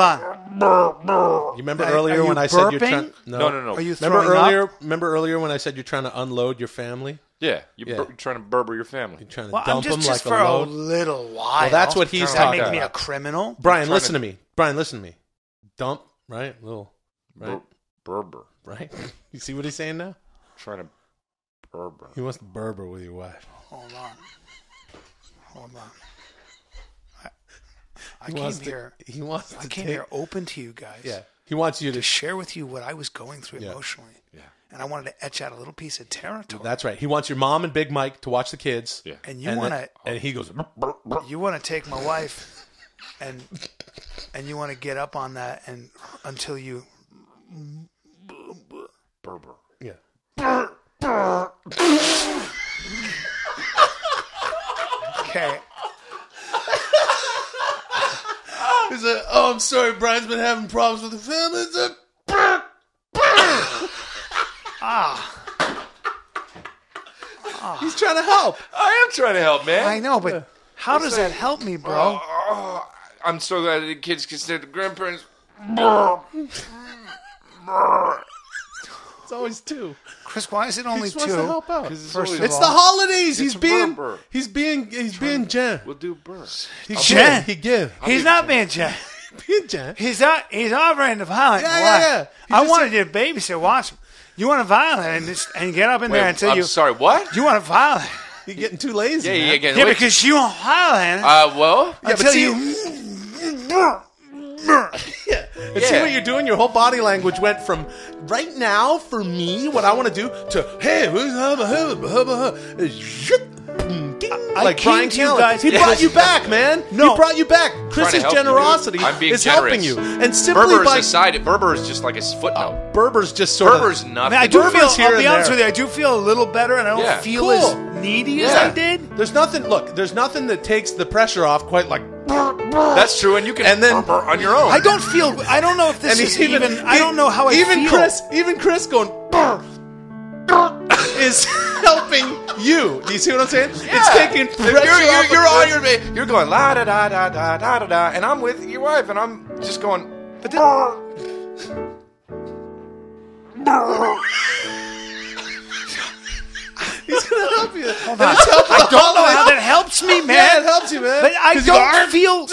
on. You remember earlier when I said you're trying? No. Are you remember earlier? Up? Remember earlier when I said you're trying to unload your family? Yeah, you're trying to berber your family. You're trying to dump them like a load. Well, just for a little while. Well, that's what he's talking about. Make me a criminal? Brian, listen to me. Dump, right? Berber. Right? You see what he's saying now? Trying to berber. He wants to berber with your wife. Hold on. I came here open to you guys. Yeah. He wants you to share with you what I was going through emotionally. Yeah. And I wanted to etch out a little piece of territory. That's right. He wants your mom and Big Mike to watch the kids. Yeah. And you want to... And he goes... You want to take my wife and you want to get up on that and until you... Berber. Yeah. Okay. He's like, "Oh, I'm sorry. Brian's been having problems with the family." It's like... Oh. He's trying to help. I am trying to help, man. I know, but how does that help me, bro? I'm so glad the kids can stay at the grandparents. It's always two. Chris, why is it only two? He wants to help out. It's the holidays. He's being Jen. We'll do burr. He's Jen. He give. He's not being Jen. Being Jen. He's offering the violent. Yeah. I wanted to babysit. Watch him. You want a violent and get up in there and tell you. I'm sorry. What? You want a violent? You're getting too lazy. Yeah, you're getting. Yeah, because you want violent. Until you. Yeah. And see what you're doing? Your whole body language went from right now for me, what I want to do, to hey, like Brian Callen. He brought you back, man. No. He brought you back. Chris's generosity is helping you. And simply Berber is just like a footnote. Berber's just sort of. Berber's nothing. I'll be honest with you, I do feel a little better, and I don't feel as needy as I did. There's nothing that takes the pressure off quite like. That's true, and you can burr on your own. I don't know if this is even. I don't know how I even feel. Even Chris going burr, burr, is helping you. Do you see what I'm saying? Yeah. It's taking pressure off. You're going la da da da da da da da, and I'm with your wife, and I'm just going. He's gonna help you. I don't know how that helps me, man. Yeah, it helps you, man. But I don't feel.